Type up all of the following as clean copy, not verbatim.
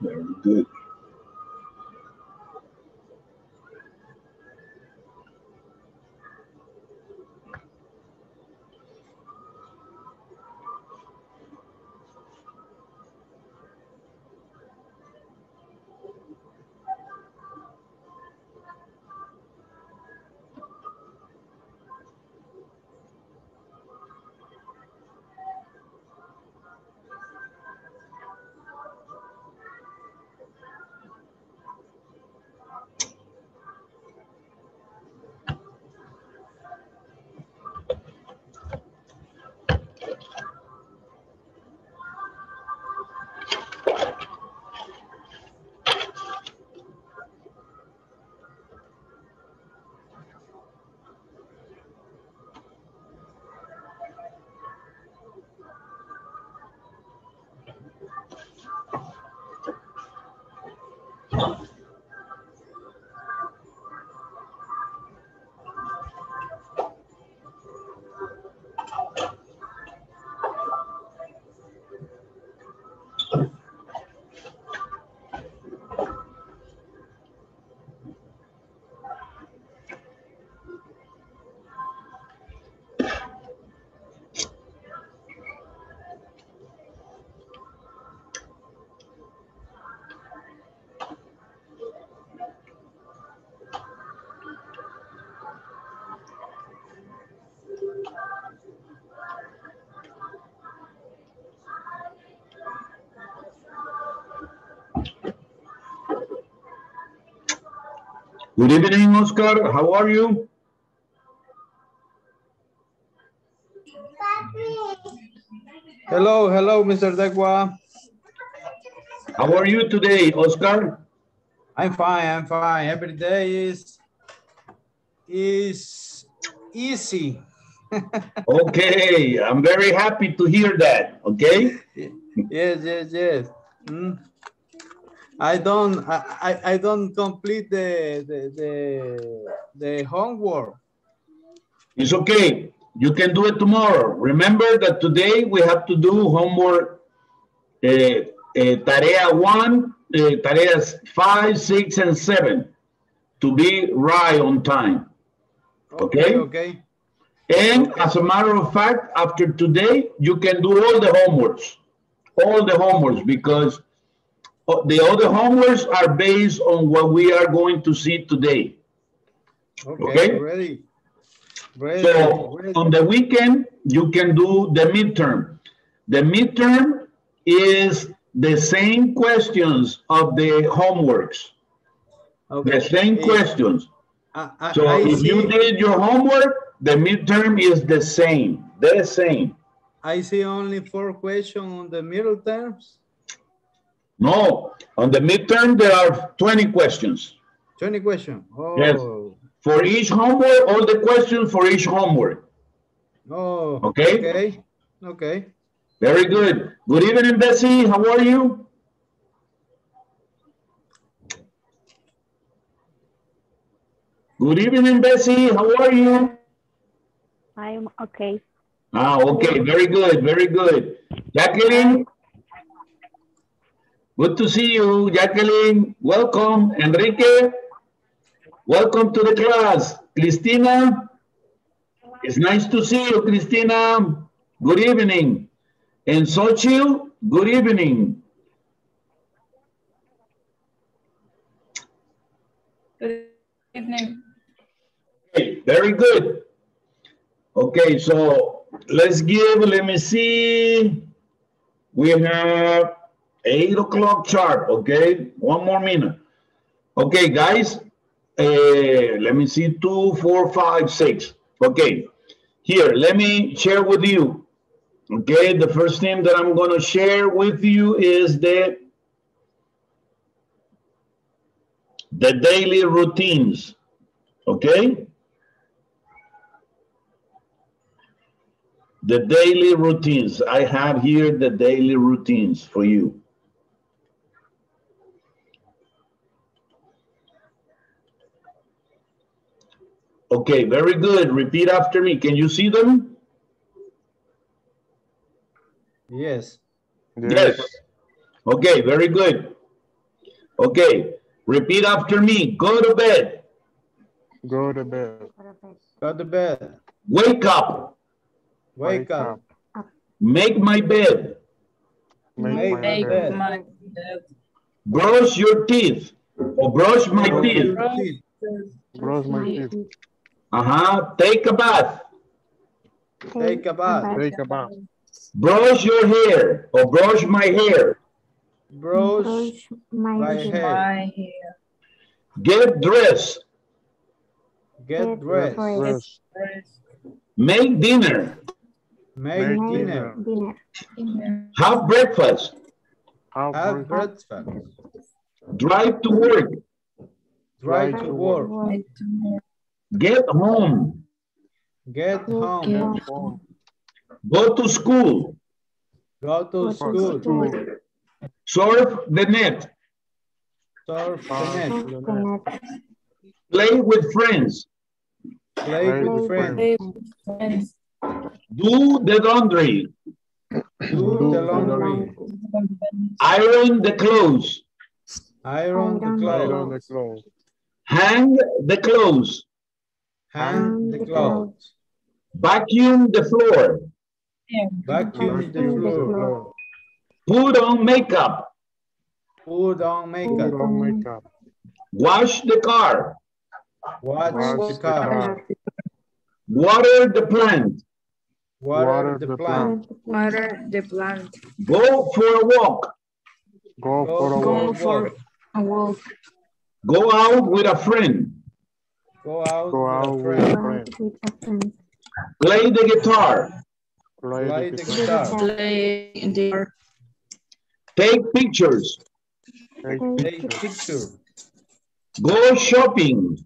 Very good. Good evening, Oscar. How are you? Hello, hello, Mr. Degua. How are you today, Oscar? I'm fine, I'm fine. Every day is easy. Okay, I'm very happy to hear that, okay? Yes, yes, yes. Mm. I don't complete the homework. It's okay. You can do it tomorrow. Remember that today we have to do homework tarea 1, tareas 5, 6, and 7 to be right on time. Okay? Okay. And okay. As a matter of fact, after today, you can do all the homeworks because the other homeworks are based on what we are going to see today. Okay, okay? Ready. Ready. So ready. On the weekend, you can do the midterm. The midterm is the same questions of the homeworks. Okay. The same questions. So I if see. You did your homework, the midterm is the same. The same. I see only 4 questions on the middle terms. No, on the midterm, there are 20 questions. 20 questions. Oh. Yes. For each homework, all the questions for each homework. Oh. Okay? Okay. Okay. Very good. Good evening, Bessie. How are you? Good evening, Bessie. How are you? I'm okay. Ah, okay. Very good. Very good. Jacqueline? Good to see you, Jacqueline. Welcome, Enrique. Welcome to the class. Cristina, it's nice to see you, Cristina. Good evening. And Xochitl, good evening. Good evening. Okay, very good. Okay, so let's give, let me see. We have 8 o'clock sharp, okay? One more minute. Okay, guys, let me see, 2, 4, 5, 6. Okay, here, let me share with you. Okay, the first thing that I'm gonna share with you is the daily routines, okay? The daily routines, I have here the daily routines for you. Okay, very good. Repeat after me. Can you see them? Yes. Yes. Okay, very good. Okay, repeat after me. Go to bed. Go to bed. Go to bed. Wake up. Wake up. Make my bed. Make my bed. Brush your teeth. Or brush my teeth. Brush my teeth. Take a bath. Take a bath. Take a bath. Brush your hair. Or brush my hair. Brush my hair. Get dressed. Get dressed. Make dinner. Make dinner. Have breakfast. Have breakfast. Drive to work. Drive to work. Get home. Get home. Go to school. Go to school. Surf the net. Surf the net. Play with friends. Play with friends. Do the laundry. Do the laundry. Iron the clothes. Iron the clothes. Hang the clothes. Hang the clothes. Vacuum the floor. Vacuum the floor. Put on makeup. Put on makeup. Wash the car. Wash the car. Water the plant. Water the plant. Water the plant. Go for a walk. Go for a walk. Go for a walk. Go out with a friend. Go out with a friend. Play the guitar. Play the guitar. Play the guitar. Take pictures. Take pictures. Go shopping.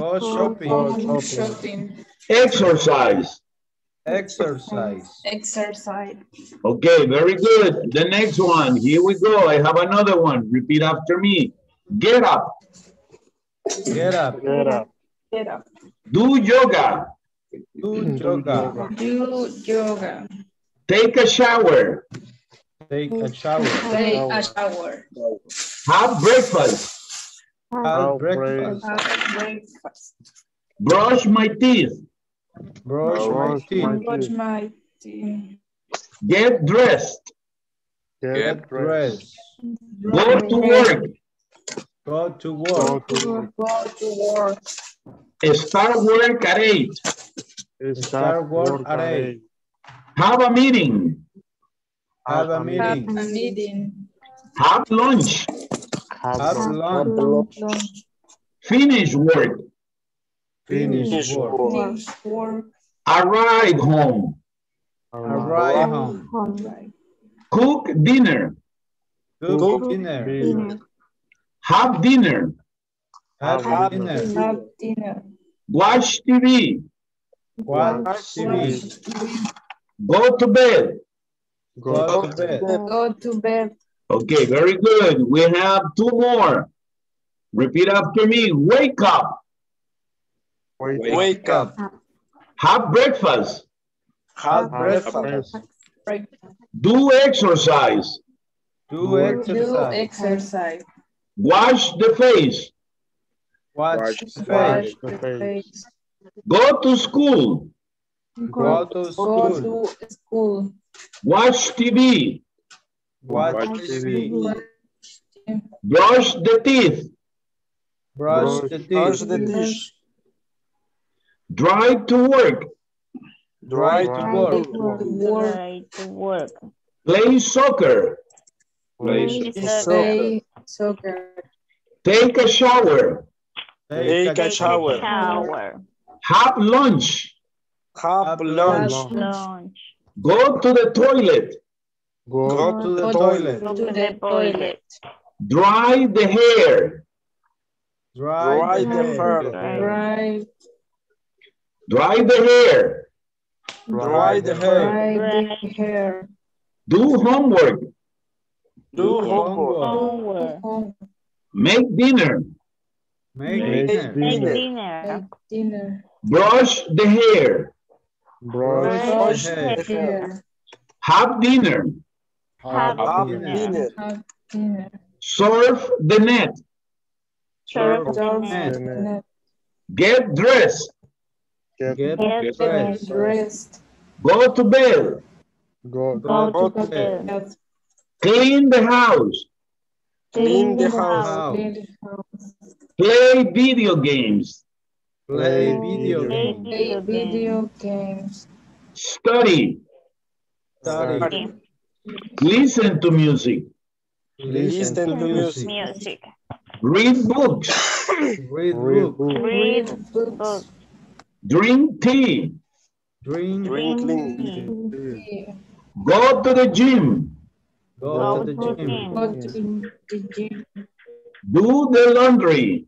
Go shopping. Go shopping. Exercise. Exercise. Exercise. Okay, very good. The next one. Here we go. I have another one. Repeat after me. Get up. Get up. Get up. Get up. Do yoga. Do yoga. Do yoga. Take a shower. Take a shower. Take a shower. Have breakfast. Have breakfast. Have breakfast. Brush my teeth. Brush my teeth. Brush my teeth. Get dressed. Get dressed. Go to work. Go to work. Go to work. Start work at 8. Start work at 8. Have a meeting. Have a meeting. Have a meeting. Have lunch. Have lunch. Finish work. Finish work. Work. Arrive home. Arrive home. Cook dinner. Cook dinner. Have dinner. Have dinner. Watch TV. Watch TV. Go to bed. Go to bed. Go to bed. Okay, very good. We have two more. Repeat after me. Wake up. Wake up. Have breakfast. Have breakfast. Do exercise. Do exercise. Wash the face. Wash the face. Go to school. Go to school. Watch TV. Watch TV. Brush the teeth. Brush the teeth. Brush the teeth. Drive to work. Drive to work. Play soccer. Play soccer. Take a shower. Take a shower. Have lunch. Have lunch. Go to the toilet. Go to the toilet. Dry the hair. Dry the hair. Dry the hair. Dry the hair. Do homework. Do homework. Make dinner. Make dinner. Brush the hair. Brush the hair. Have dinner. Have dinner. Surf the net. Surf the net. Get dressed. Get dressed. Go to bed. Go to bed. Clean the house. Clean the house. Play video games. Play video games. Study. Listen to music. Listen to music. Read books. Read books. Drink tea. Drink tea. Go to the gym. Go to the gym. Do the laundry.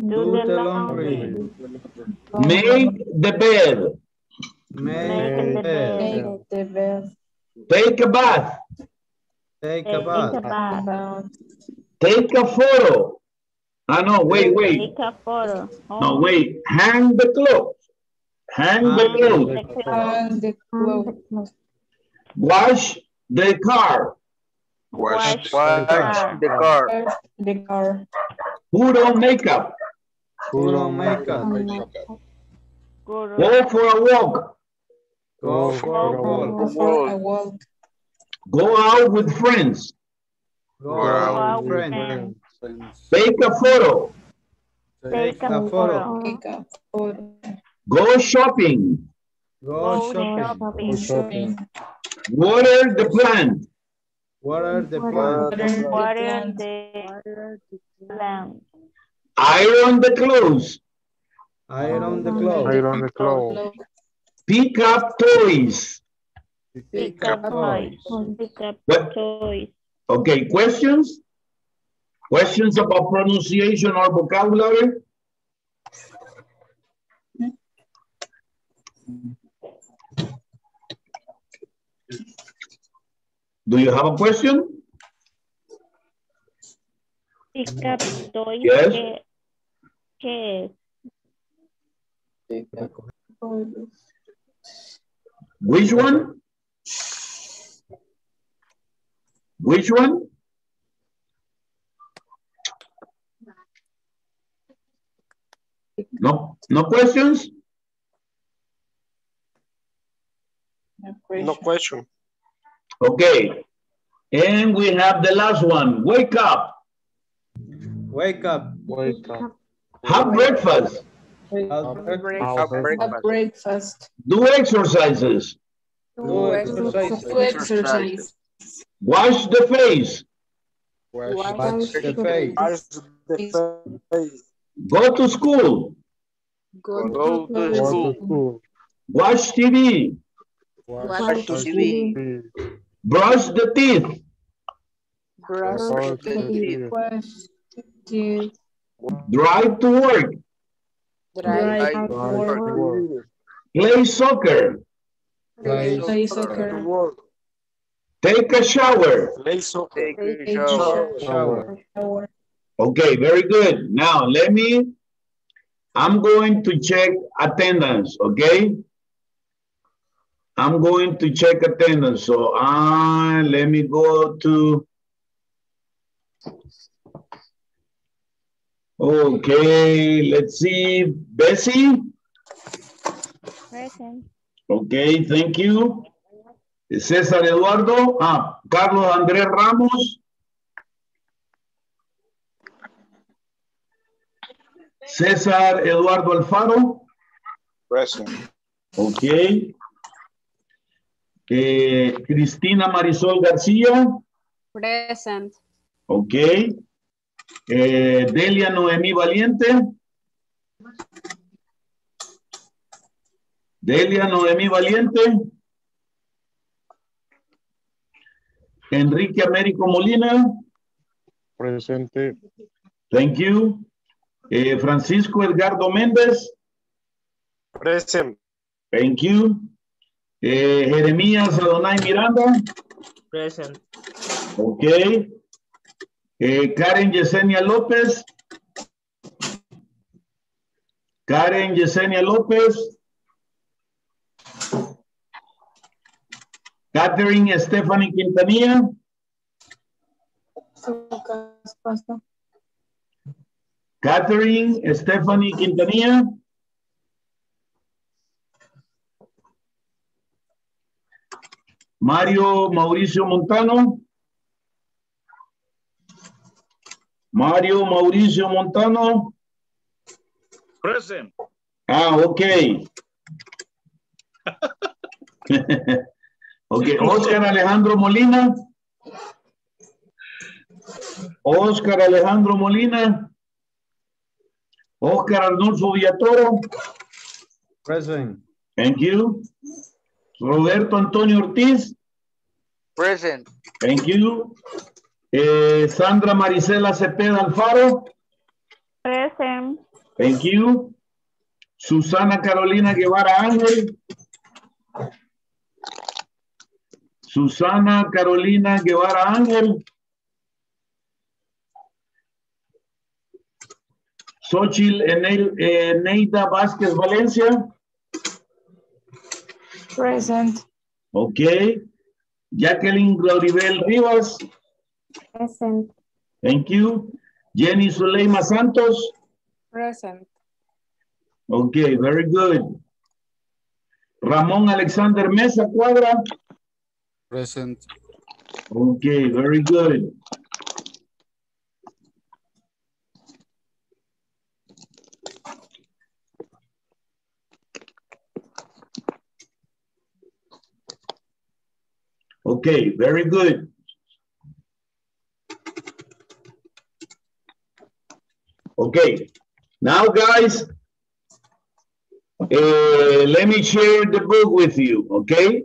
Do the laundry. Make the bed. Take a bath. Take a photo. No, wait. Take a photo. Oh. No, wait. Hang the clothes. Wash the car. Put on makeup. Go for a walk. Go out with friends. Take a photo. Go shopping. Water the plant. Iron the clothes. Pick up toys. Okay, questions? Questions about pronunciation or vocabulary? Do you have a question? Pick up toys. Yes. Which one? No questions? No question. Okay. And we have the last one. Wake up. Have breakfast. Do exercises. Wash the face. Go to school. Watch TV. Brush the teeth. Drive to work. Play soccer. Take a shower. Okay, very good. Now I'm going to check attendance, okay? So let me go to... Okay, let's see. Bessie? Present. Okay, thank you. César Eduardo. Carlos Andrés Ramos. César Eduardo Alfaro. Present. Okay. Cristina Marisol García. Present. Okay. Delia Noemí Valiente. Enrique Américo Molina. Presente. Thank you. Francisco Edgardo Méndez. Present. Thank you. Jeremías Adonai Miranda. Present. Okay. Karen Yesenia López. Katherine Stephanie Quintanilla. Katherine Stephanie Quintanilla. Mario Mauricio Montano. Mario Mauricio Montano. Present. Ah, okay. Okay, Oscar Alejandro Molina. Oscar Alejandro Molina. Oscar Arnulfo Villatoro. Present. Thank you. Roberto Antonio Ortiz. Present. Thank you. Sandra Maricela Cepeda Alfaro. Present. Thank you. Susana Carolina Guevara Ángel. Susana Carolina Guevara Ángel. Xochitl Eneida Vázquez Valencia. Present. Ok. Jacqueline Gladibel Rivas. Present. Thank you. Jenny Suleima Santos. Present. Ok, very good. Ramón Alexander Meza Cuadra. Present. Ok, very good. Okay, very good. Okay, now guys, let me share the book with you, okay?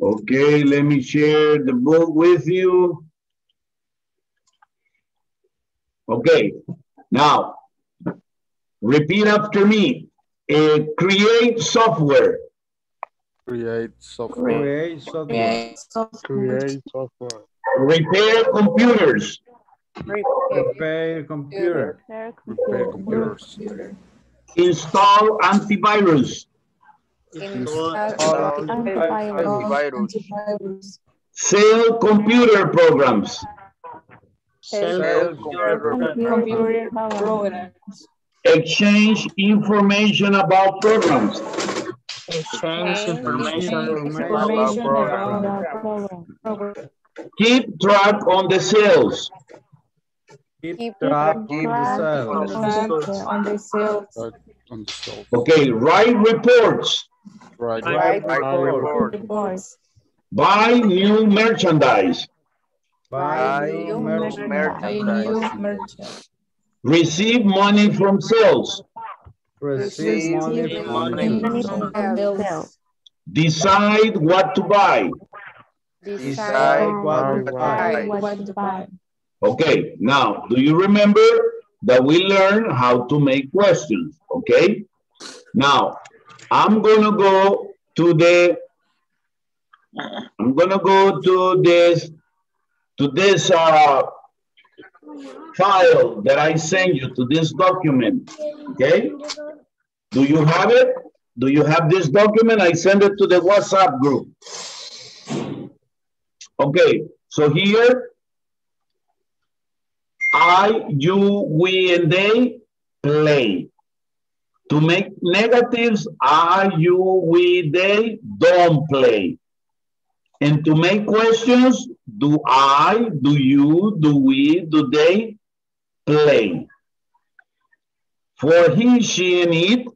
Okay, let me share the book with you. Okay, now, repeat after me. Create software. Create software. Create software. Create software. Repair computers. Repair computers. Repair computers. Install antivirus. Install antivirus. Sell computer programs. Computer programs. Exchange information about programs. Exchange information about programs. Keep track on the sales. Keep track on the sales. Okay, write reports. Write reports. Buy new merchandise. Buy new merchandise. Receive money from sales. Receive money from sales. Decide what to buy. Decide what to buy. Okay, now, do you remember that we learned how to make questions, okay? Now, I'm gonna go to this file that I send you, to this document, okay? Do you have it? Do you have this document? I send it to the WhatsApp group. Okay, so here, I, you, we, and they play. To make negatives, I, you, we, they don't play. And to make questions, do I, do you, do we, do they play? For he, she, and it,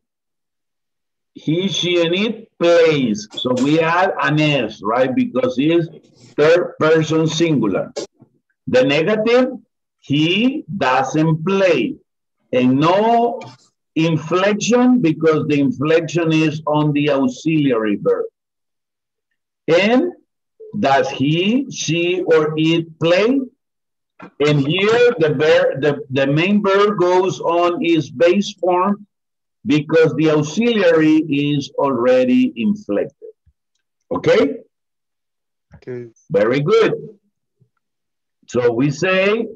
he, she, and it plays. So we add an S, right? Because it's third person singular. The negative, he doesn't play. And no inflection because the inflection is on the auxiliary verb. And does he, she, or it play? And here the main verb goes on its base form because the auxiliary is already inflected. Okay? Okay. Very good. So we say,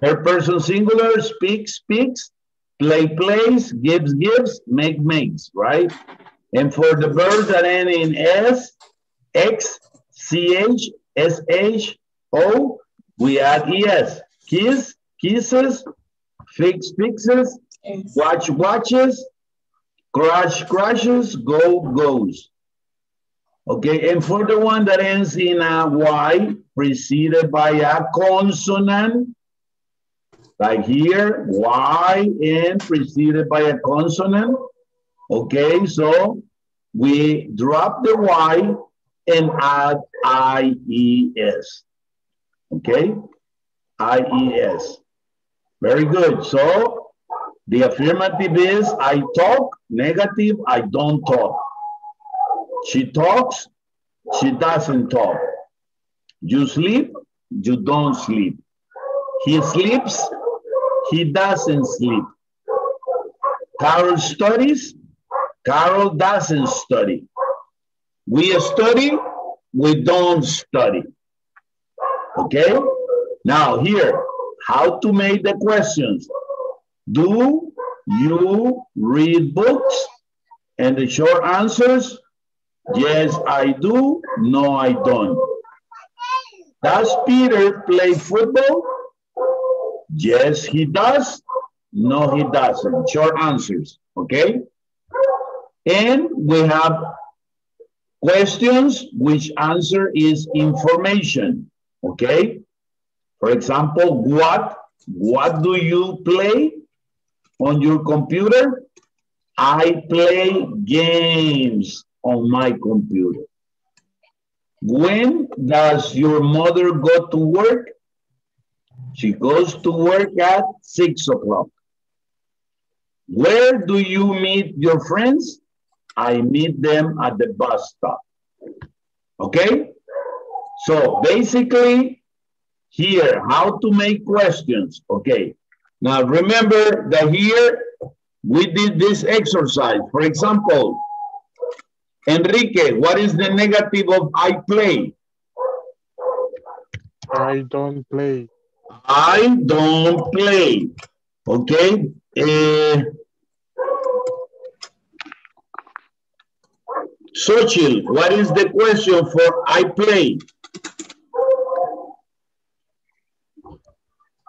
third person singular, speaks, speaks. Play plays, gives gives, make makes, right? And for the verbs that end in S, X, CH, SH, O, we add ES. Kiss, kisses, fix, fixes, watch, watches, crash, crashes, go, goes. Okay, and for the one that ends in a Y, preceded by a consonant, like here, Y, and preceded by a consonant. Okay, so we drop the Y and add IES. Okay, IES. Very good. So the affirmative is I talk, negative, I don't talk. She talks, she doesn't talk. You sleep, you don't sleep. He sleeps, he doesn't sleep. Carol studies, Carol doesn't study. We study, we don't study. Okay? Now here, how to make the questions. Do you read books? And the short answers, yes, I do. No, I don't. Does Peter play football? Yes, he does. No, he doesn't. Short answers, okay? And we have questions which answer is information, okay? For example, what do you play on your computer? I play games on my computer. When does your mother go to work? She goes to work at 6 o'clock. Where do you meet your friends? I meet them at the bus stop. Okay? So basically, here, how to make questions. Okay. Now remember that here, we did this exercise. For example, Enrique, what is the negative of I play? I don't play. I don't play. Okay. Xochitl, what is the question for I play?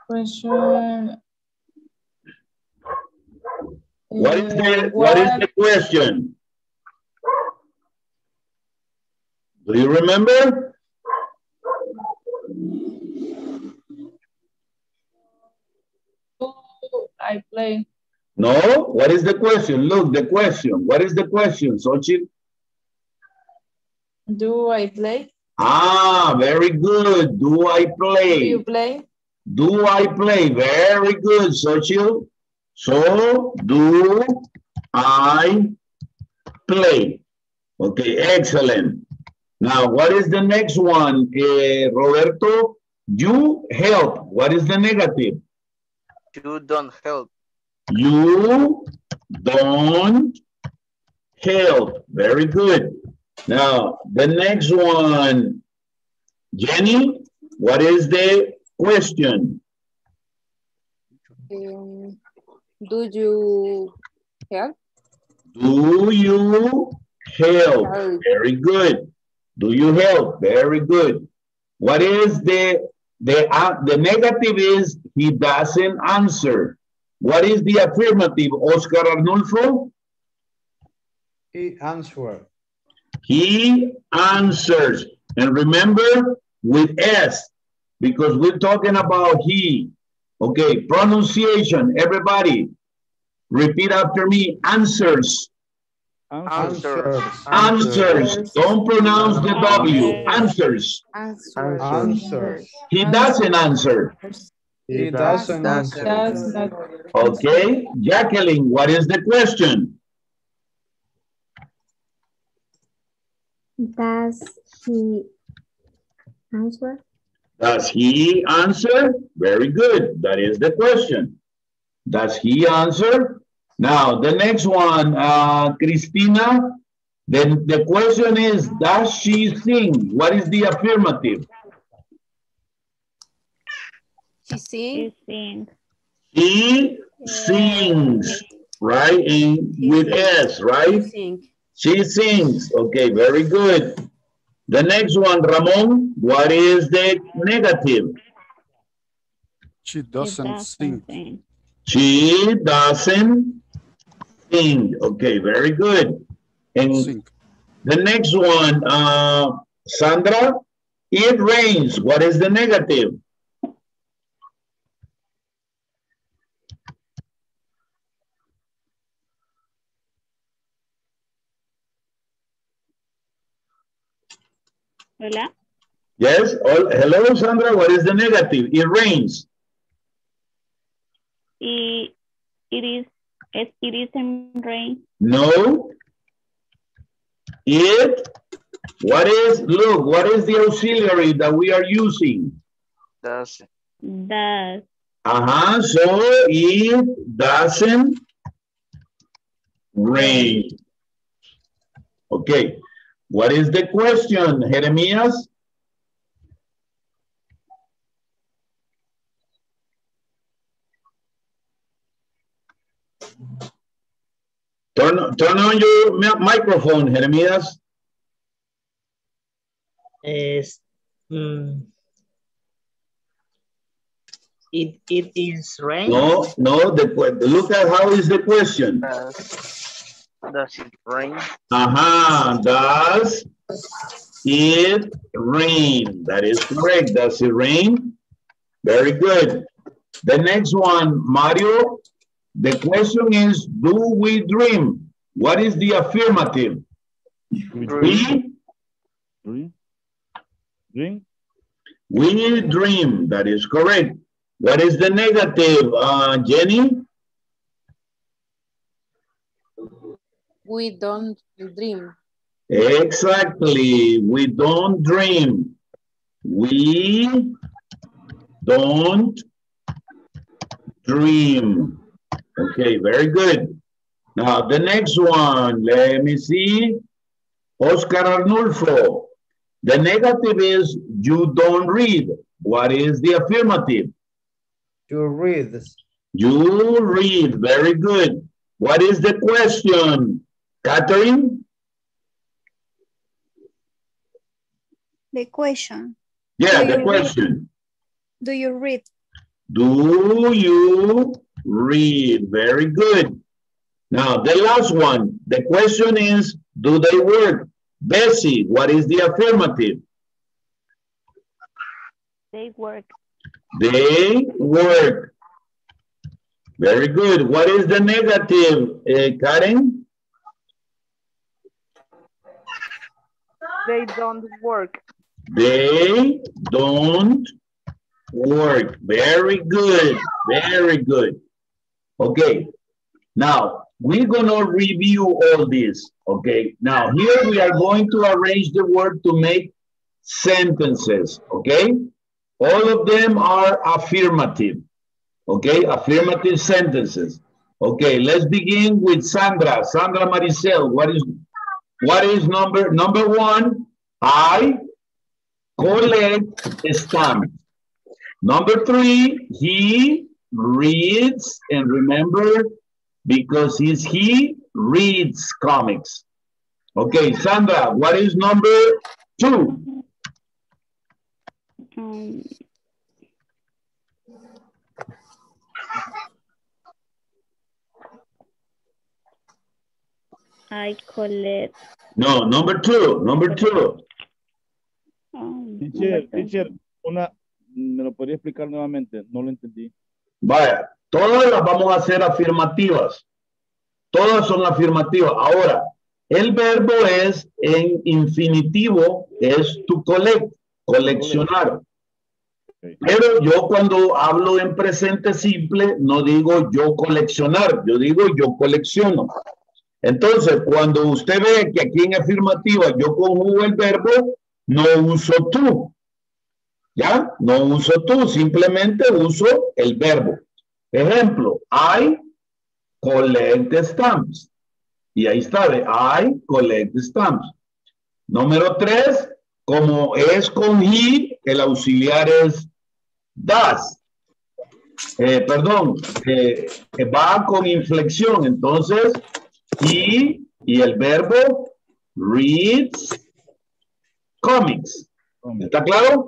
Question. What is the question? Do you remember? I play. No, what is the question? Look, the question. What is the question, Xochitl? Do I play? Ah, very good. Do I play? Do you play? Do I play? Very good, Xochitl. So, do I play? Okay, excellent. Now, what is the next one, Roberto? You help. What is the negative? You don't help. You don't help. Very good. Now, the next one, Jenny, what is the question? Do you help? Do you help? Very good. Do you help? Very good. What is the negative is he doesn't answer. What is the affirmative, Oscar Arnulfo? He answers. He answers. And remember with S, because we're talking about he. Okay, pronunciation, everybody. Repeat after me, answers. Answers. Answers. Don't pronounce the W. Answers. Answers. He doesn't answer. He doesn't answer. Okay. Jacqueline, what is the question? Does he answer? Does he answer? Very good. That is the question. Does he answer? Now, the next one, Cristina, the question is, does she sing? What is the affirmative? She sings. She sings, right? And with S, right? She sings. Okay, very good. The next one, Ramon, what is the negative? She doesn't sing. She doesn't sing. Okay, very good. And the next one, Sandra, it rains. What is the negative? Hola. Yes. Hello, Sandra. What is the negative? It rains. It isn't rain. No. It. What is? Look. What is the auxiliary that we are using? Does. Does. Uh-huh. So it doesn't rain. Okay. What is the question, Jeremias? Turn on your microphone, Jeremias. It is rain. No, look at how is the question. Does it rain? Uh-huh. Does it rain? That is correct. Does it rain? Very good. The next one, Mario. The question is, do we dream? What is the affirmative? We dream. We dream. That is correct. What is the negative, Jenny? We don't dream. Exactly. We don't dream. We don't dream. Okay, very good. Now, the next one. Let me see. Oscar Arnulfo. The negative is you don't read. What is the affirmative? You read. You read. Very good. What is the question? Katherine? The question. Yeah, the question. Do you read? Do you read? Very good. Now, the last one. The question is, do they work? Bessie, what is the affirmative? They work. They work. Very good. What is the negative, Karen? They don't work. They don't work. Very good. Very good. Okay. Now, we're going to review all this. Okay. Now, here we are going to arrange the word to make sentences. Okay. All of them are affirmative. Okay, affirmative sentences. Okay, let's begin with Sandra. Sandra Maricel, what is number one? I collect stamps. Number three, he reads, and remember, because he reads comics. Okay, Sandra, what is number two? I collect. No, number two. Teacher, ¿me lo podría explicar nuevamente? No lo entendí. Vaya, todas las vamos a hacer afirmativas. Todas son afirmativas. Ahora, el verbo es en infinitivo, es to collect, coleccionar. Okay. Pero yo cuando hablo en presente simple, no digo yo coleccionar, yo digo yo colecciono. Entonces, cuando usted ve que aquí en afirmativa yo conjugo el verbo, no uso tú. ¿Ya? No uso tú, simplemente uso el verbo. Ejemplo, I collect stamps. Y ahí está, de I collect stamps. Número 3, como es con he, el auxiliar es does. va con inflexión, entonces, y el verbo reads comics. ¿Está claro?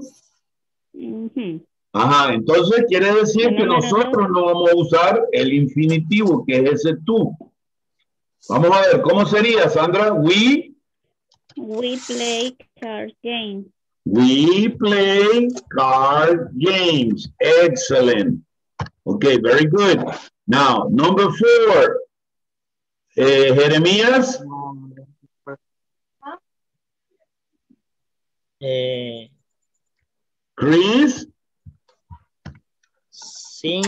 Uh-huh. Ajá, entonces quiere decir que nosotros no vamos a usar el infinitivo, que es ese tú. Vamos a ver, ¿cómo sería, Sandra? We play card games. We play card games. Excellent. Okay, very good. Now, number 4. Jeremías. Chris. Sing.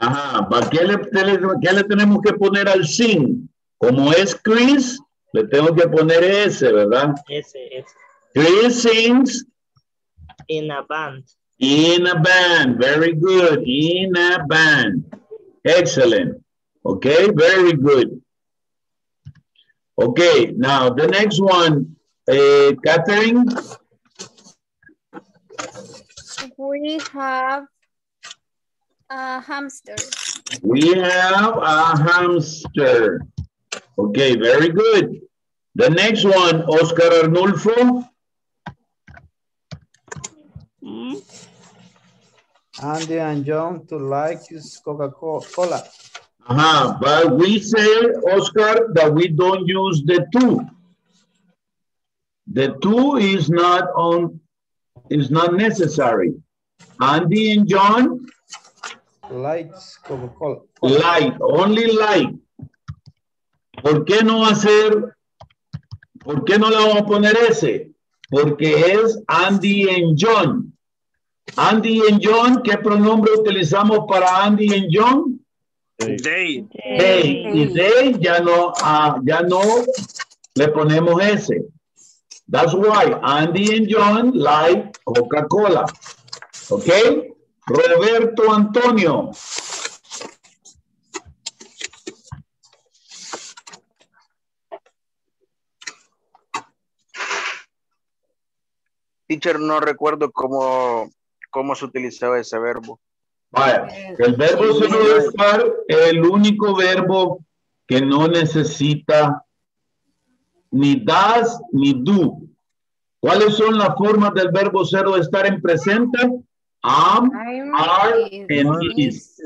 Ajá, ¿para qué le tenemos que poner al sing? Como es Chris, le tengo que poner ese, ¿verdad? Ese. Chris sings. In a band. In a band, very good. In a band. Excellent. Okay, very good. Okay, now the next one, Katherine. We have a hamster. We have a hamster. Okay, very good. The next one, Oscar Arnulfo. Andy and John to like Coca-Cola. Ajá, but we say, Oscar, that we don't use the two. The two is not necessary. Andy and John. Likes Coca-Cola. Like, only like. ¿Por qué no le vamos a poner ese? Porque es Andy and John. Andy and John, ¿qué pronombre utilizamos para Andy and John? They. Y they ya no le ponemos ese. That's why Andy and John like Coca-Cola. Okay. Roberto Antonio. Teacher, no recuerdo cómo se utilizaba ese verbo. Vaya, el verbo se debe usar, el único verbo que no necesita ni das ni do. ¿Cuáles son las formas del verbo ser o estar en presente? Am, are, and is.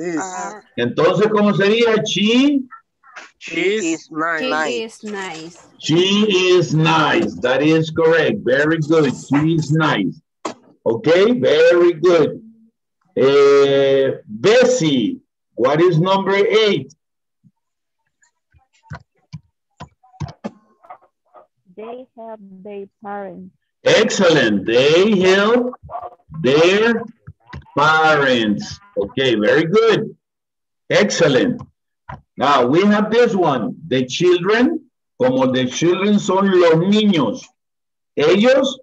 Entonces, ¿cómo sería? She is nice. She is nice. That is correct. Very good. She is nice. Okay, very good. Bessie, what is number 8? They help their parents. Excellent. They help their parents. Okay, very good. Excellent. Now we have this one. The children, como the children son los niños. Ellos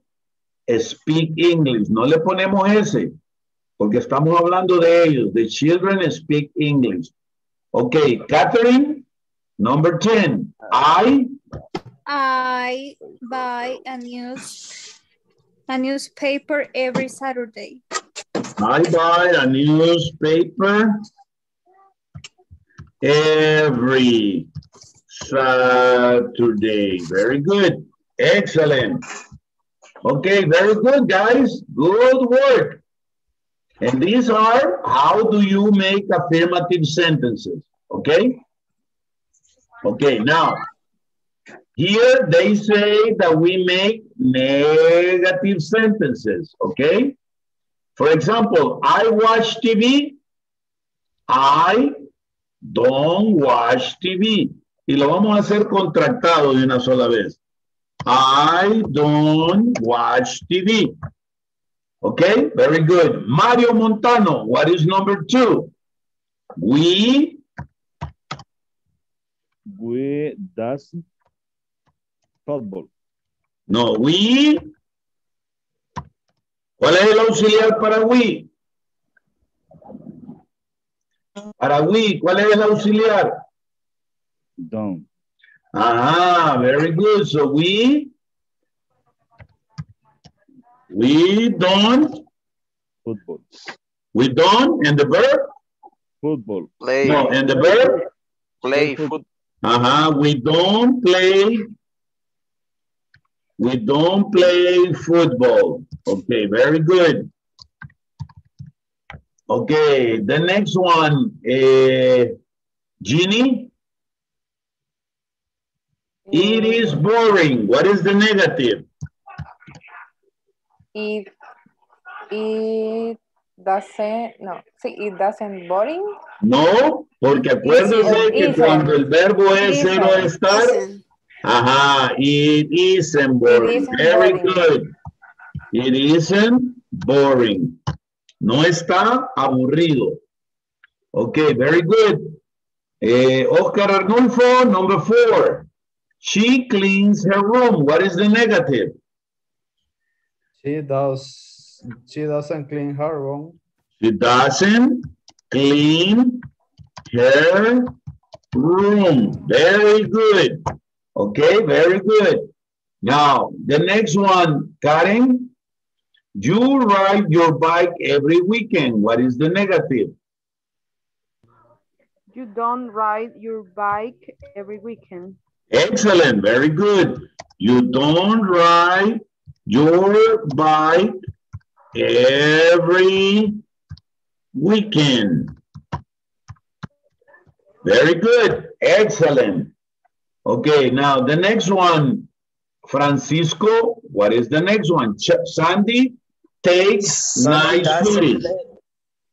speak English. No le ponemos ese, porque estamos hablando de ellos. The children speak English. Okay, Katherine, number 10. I buy a newspaper every Saturday. I buy a newspaper every Saturday. Very good. Excellent. Okay, very good, guys. Good work. And these are how do you make affirmative sentences. Okay? Okay, now, here they say that we make negative sentences. Okay? For example, I watch TV. I don't watch TV. Y lo vamos a hacer contractado de una sola vez. I don't watch TV. Okay, very good. Mario Montano, what is number 2? We does football. No, we. ¿Cuál es el auxiliar para we? Para we, ¿cuál es el auxiliar? Don't. Ah, very good. So we don't football. We done, and the verb? Football. Play. No, and the verb? Play football. Uh-huh. We don't play football. Okay, very good. Okay, the next one, Jeannie. It is boring. What is the negative? It doesn't boring. No, porque acuérdese que cuando el verbo es ser o estar, ajá, it isn't boring. Very good. It isn't boring. No está aburrido. Okay, very good. Oscar Arnulfo, number 4. She cleans her room. What is the negative? She doesn't clean her room. She doesn't clean her room. Very good. Okay, very good. Now, the next one, Karen. You ride your bike every weekend. What is the negative? You don't ride your bike every weekend. Excellent, very good. You don't ride your bike every weekend. Very good, excellent. Okay, now the next one, Francisco, what is the next one? Sandy takes nice photos.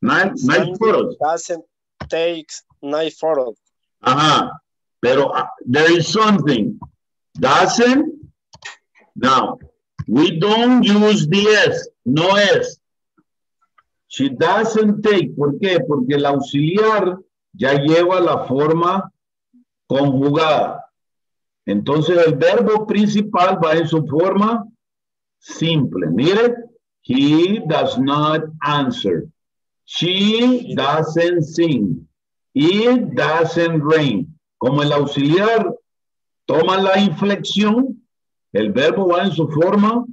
Nice photos. Doesn't take nice photos. Uh-huh. Pero there is something. Doesn't. Now, we don't use the S. No S. She doesn't take. ¿Por qué? Porque el auxiliar ya lleva la forma conjugada. Entonces, el verbo principal va en su forma simple. Mire, he does not answer. She doesn't sing. It doesn't rain. Como el auxiliar toma la inflexión, el verbo va en su forma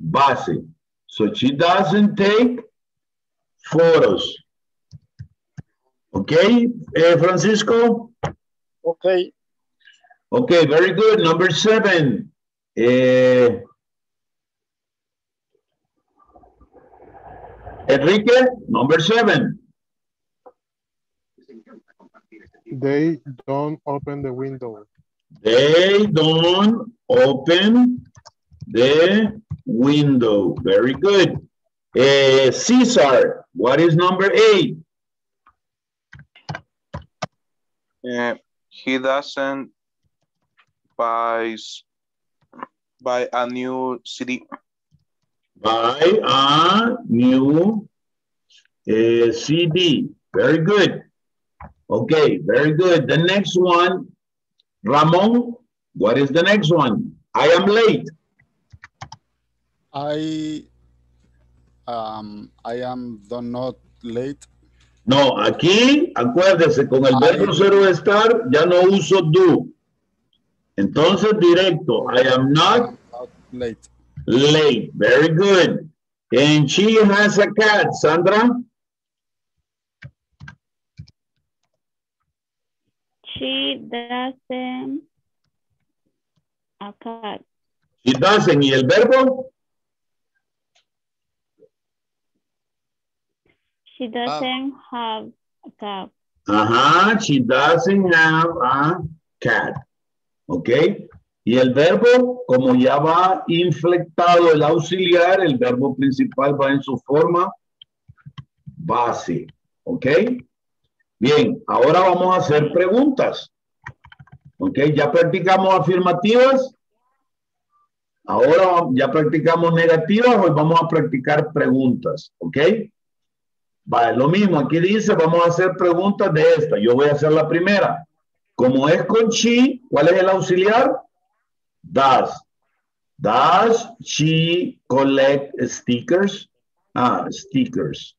base. So she doesn't take photos. Okay, Francisco? Okay. Okay, very good. Number 7. Enrique, number 7. They don't open the window. They don't open the window. Very good. Cesar, what is number 8? He doesn't buy a new CD. Buy a new CD. Very good. Okay, very good. The next one, Ramon, what is the next one? I am late. I am not late. No, aquí, acuérdese, con el verbo cero estar, ya no uso do. Entonces, directo, I am not late. Late, very good. And she has a cat, Sandra. She doesn't a cat. She doesn't. ¿Y el verbo? She doesn't have a cat. Ajá, she doesn't have a cat. ¿Ok? Y el verbo, como ya va inflectado el auxiliar, el verbo principal va en su forma base. ¿Ok? Bien, ahora vamos a hacer preguntas. Ok, ya practicamos afirmativas. Ahora ya practicamos negativas. Hoy vamos a practicar preguntas. Ok. Vale, lo mismo. Aquí dice, vamos a hacer preguntas de esta. Yo voy a hacer la primera. Como es con she, ¿cuál es el auxiliar? Does. Does she collect stickers? Ah, stickers.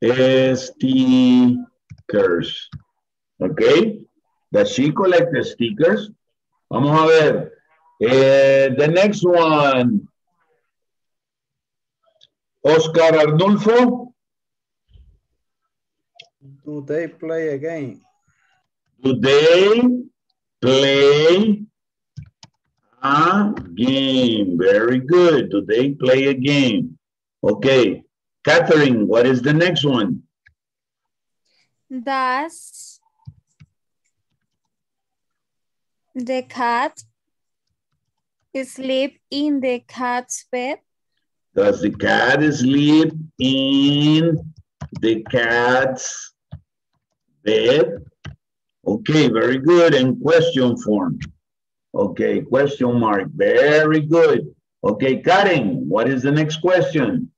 Stickers. Ok. Does she collect the stickers? Vamos a ver. The next one. Oscar Arnulfo. Do they play a game? Do they play a game? Very good. Do they play a game? Okay. Katherine, what is the next one? Does the cat sleep in the cat's bed? Does the cat sleep in the cat's bed? Okay, very good. And question form. Okay, question mark. Very good. Okay, Karen, what is the next question?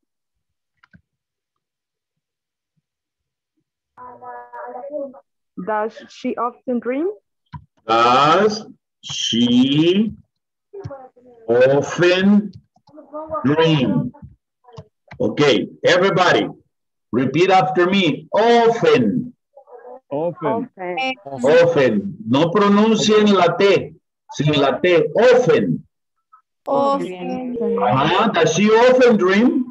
Does she often dream? Does she often dream? Okay, everybody, repeat after me. Often. Often. Often. Often. No pronuncien la T. Sin la T. Often. Often. Uh-huh. Does she often dream?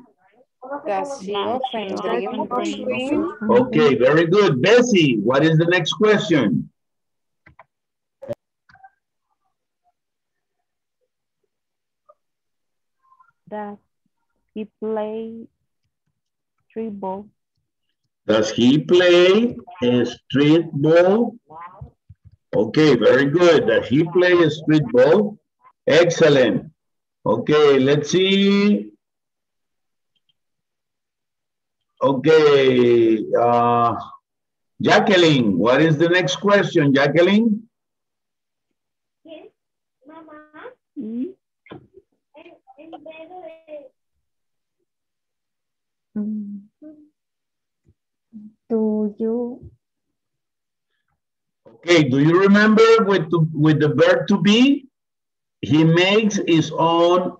Does she often dream? Okay, very good. Bessie, what is the next question? Does he play street ball? Does he play a street ball? Okay, very good. Does he play a street ball? Excellent. Okay, let's see. Okay, Jacqueline, what is the next question, Jacqueline? Yes, Mama. Mm-hmm. Do you remember with the verb to be? He makes his own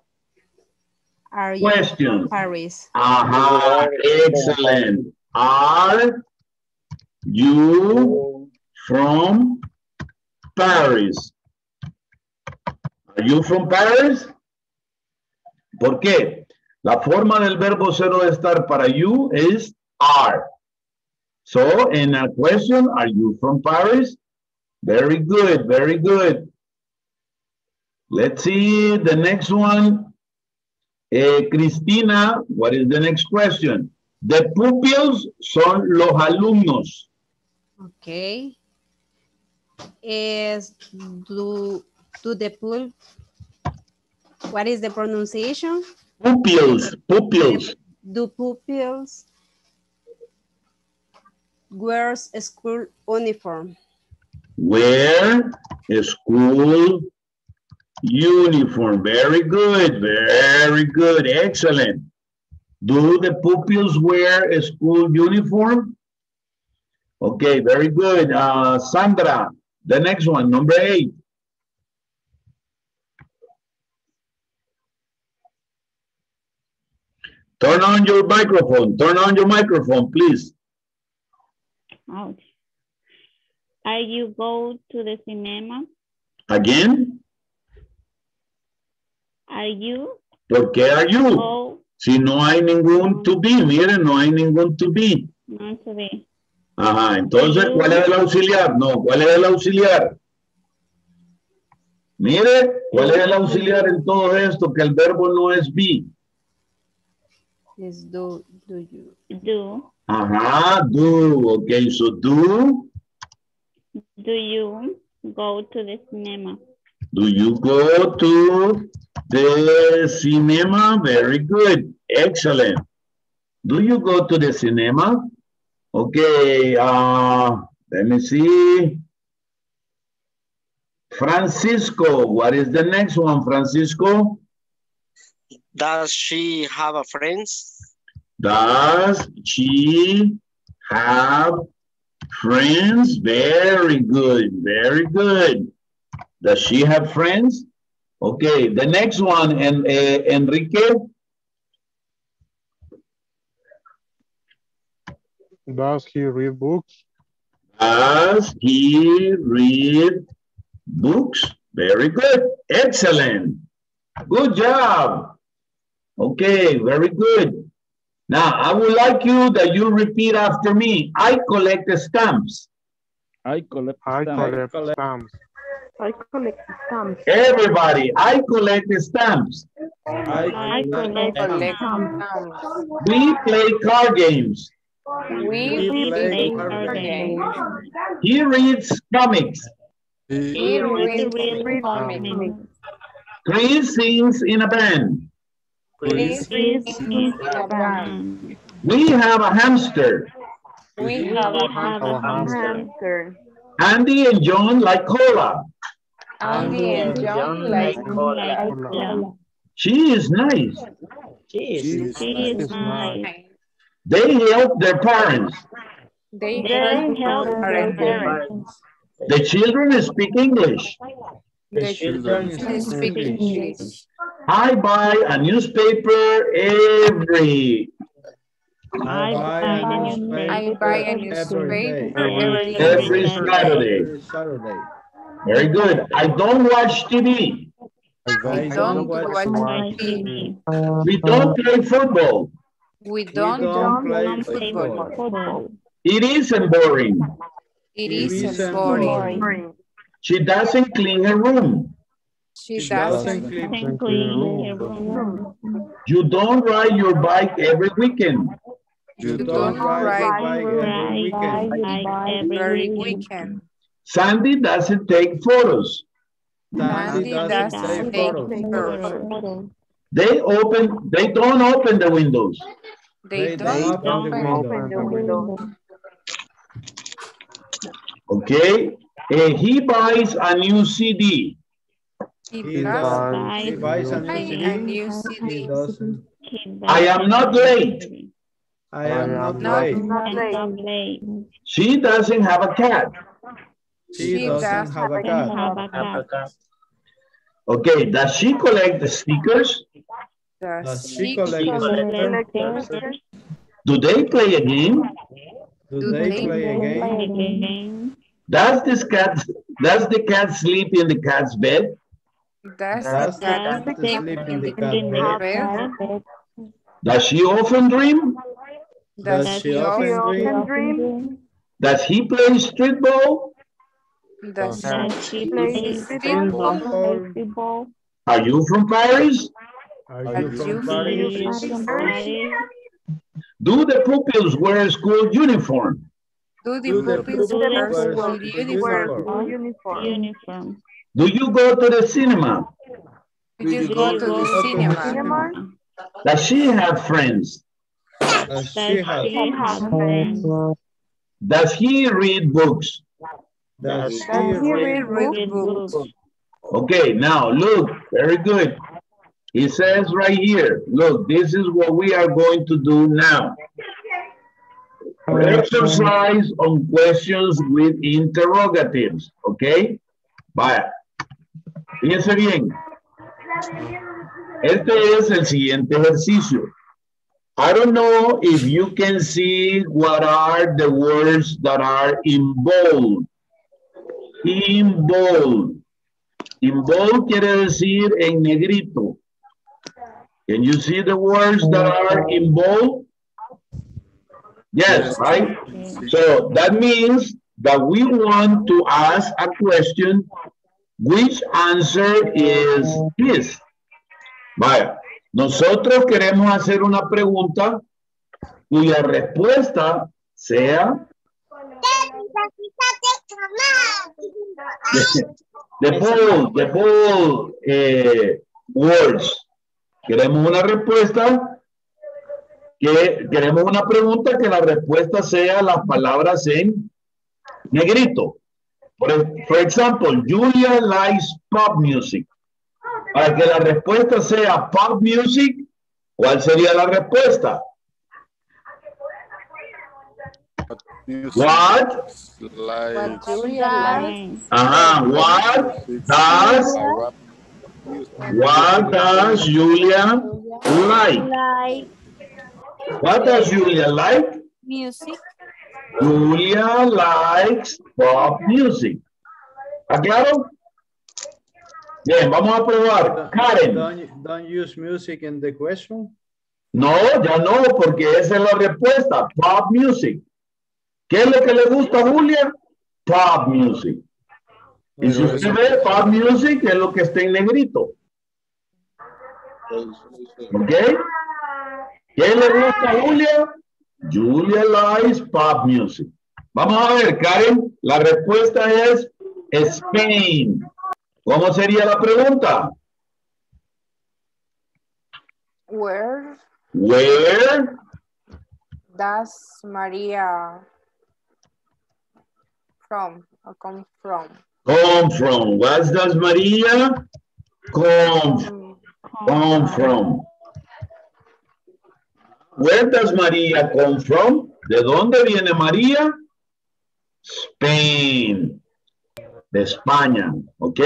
questions. Paris. Aha, excellent. Are you from Paris? Are you from Paris? ¿Por qué? La forma del verbo ser o estar para you is are. So, in a question, are you from Paris? Very good, very good. Let's see the next one. Cristina, what is the next question? The pupils son los alumnos. Okay. What is the pronunciation? Pupils. Pupils. Do pupils wear a school uniform? Wear a school uniform. Very good. Very good. Excellent. Do the pupils wear a school uniform? Okay, very good. Sandra, the next one, number 8. Turn on your microphone. Turn on your microphone, please. Ouch. Are you go to the cinema? Again? Are you? ¿Por qué are you? Go, si no hay ningún to be, miren, no hay ningún to be. No to be. Ajá, entonces, ¿cuál es el auxiliar? No, ¿cuál es el auxiliar? Mire, ¿cuál es el auxiliar en todo esto? Que el verbo no es be. Is do, do you? Do. Ajá, do. Okay, so do. Do you go to the cinema? Do you go to the cinema? Very good. Excellent. Do you go to the cinema? Okay, let me see. Francisco, what is the next one, Francisco? Does she have a friend? Does she have friends? Very good, very good. Does she have friends? Okay, the next one, and Enrique. Does he read books? Does he read books? Very good, excellent. Good job. Okay, very good. Now, I would like you that you repeat after me. I collect stamps. I collect stamps. I collect stamps. Everybody, I collect stamps. I collect stamps. We play card games. We play card games. He reads comics. He reads comics. Chris sings in a band. We have a hamster. We have a hamster. Andy and John like cola. Andy and John like cola. She is nice. She is nice. They help their parents. They help their parents. The children speak English. The children speak English. I buy a newspaper every. I buy a newspaper every Saturday. Very good. I don't watch TV. I don't watch TV. We don't play football. We don't play football. It isn't boring. It isn't boring. She doesn't clean her room. She doesn't clean her room. You don't ride your bike every weekend. You don't ride your bike every weekend. Sandy doesn't take photos. Sandy doesn't take photos. They don't open the windows. They don't open the windows. Okay. He buys a new CD. He buys a new CD. I am not late. She doesn't have a cat. She doesn't have a cat. Okay, does she collect the stickers? Does she collect the stickers? Do they play a game? Does the cat sleep in the cat's bed? Does the cat sleep in the cat's bed? Does she often dream? Does he play street ball? Does she play street ball? Are you from Paris? Are you from Paris? Do the pupils wear school uniform? Do the pupils wear school uniform? Do you go to the cinema? Do you go to the cinema? Does she have friends? Does she have friends? Does he read books? Does he read books? Okay, now look, very good. He says right here, look, this is what we are going to do now. Exercise on questions with interrogatives, okay? Vaya, fíjense bien. Este es el siguiente ejercicio. I don't know if you can see what are the words that are in bold. In bold. In bold quiere decir en negrito. Can you see the words that are in bold? Yes, right? So that means that we want to ask a question which answer is this. Vaya, nosotros queremos hacer una pregunta cuya respuesta sea... The bold words. Queremos una pregunta que la respuesta sea las palabras en negrito. For example, Julia likes pop music. Para que la respuesta sea pop music, ¿cuál sería la respuesta? What does Julia like? What does Julia like? Music. Julia likes pop music. ¿Está claro? Bien, vamos a probar. Karen. Don't use music in the question. No, ya no, porque esa es la respuesta. Pop music. ¿Qué es lo que le gusta a Julia? Pop music. Y si usted ve pop music, es lo que está en negrito. ¿Ok? ¿Qué le gusta a Julia? Julia likes pop music. Vamos a ver, Karen. La respuesta es Spain. ¿Cómo sería la pregunta? Where does María from or come from? Come from. Where does María come from? Where does María come from? ¿De dónde viene María? Spain. De España. ¿Ok?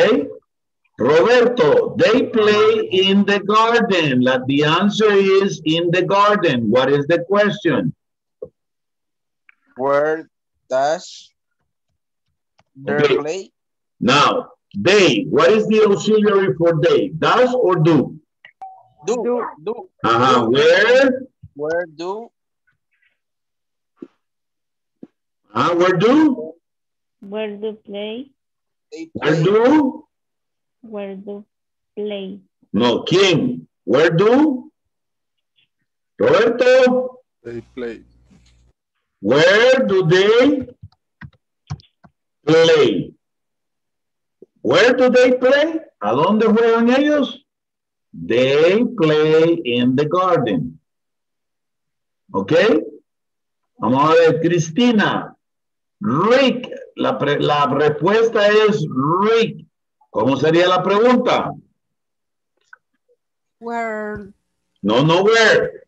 Roberto, they play in the garden. Like the answer is in the garden. What is the question? Where does they play? Now, they. What is the auxiliary for they? Does or do? Do. Uh-huh. Where do? Where do play? Where do play? No, ¿quién? Where do? Roberto. They play. Where do they play? Where do they play? ¿A dónde juegan ellos? They play in the garden. ¿Ok? Vamos a ver, Cristina. Rick. La respuesta es Rick. ¿Cómo sería la pregunta? Where. No, where.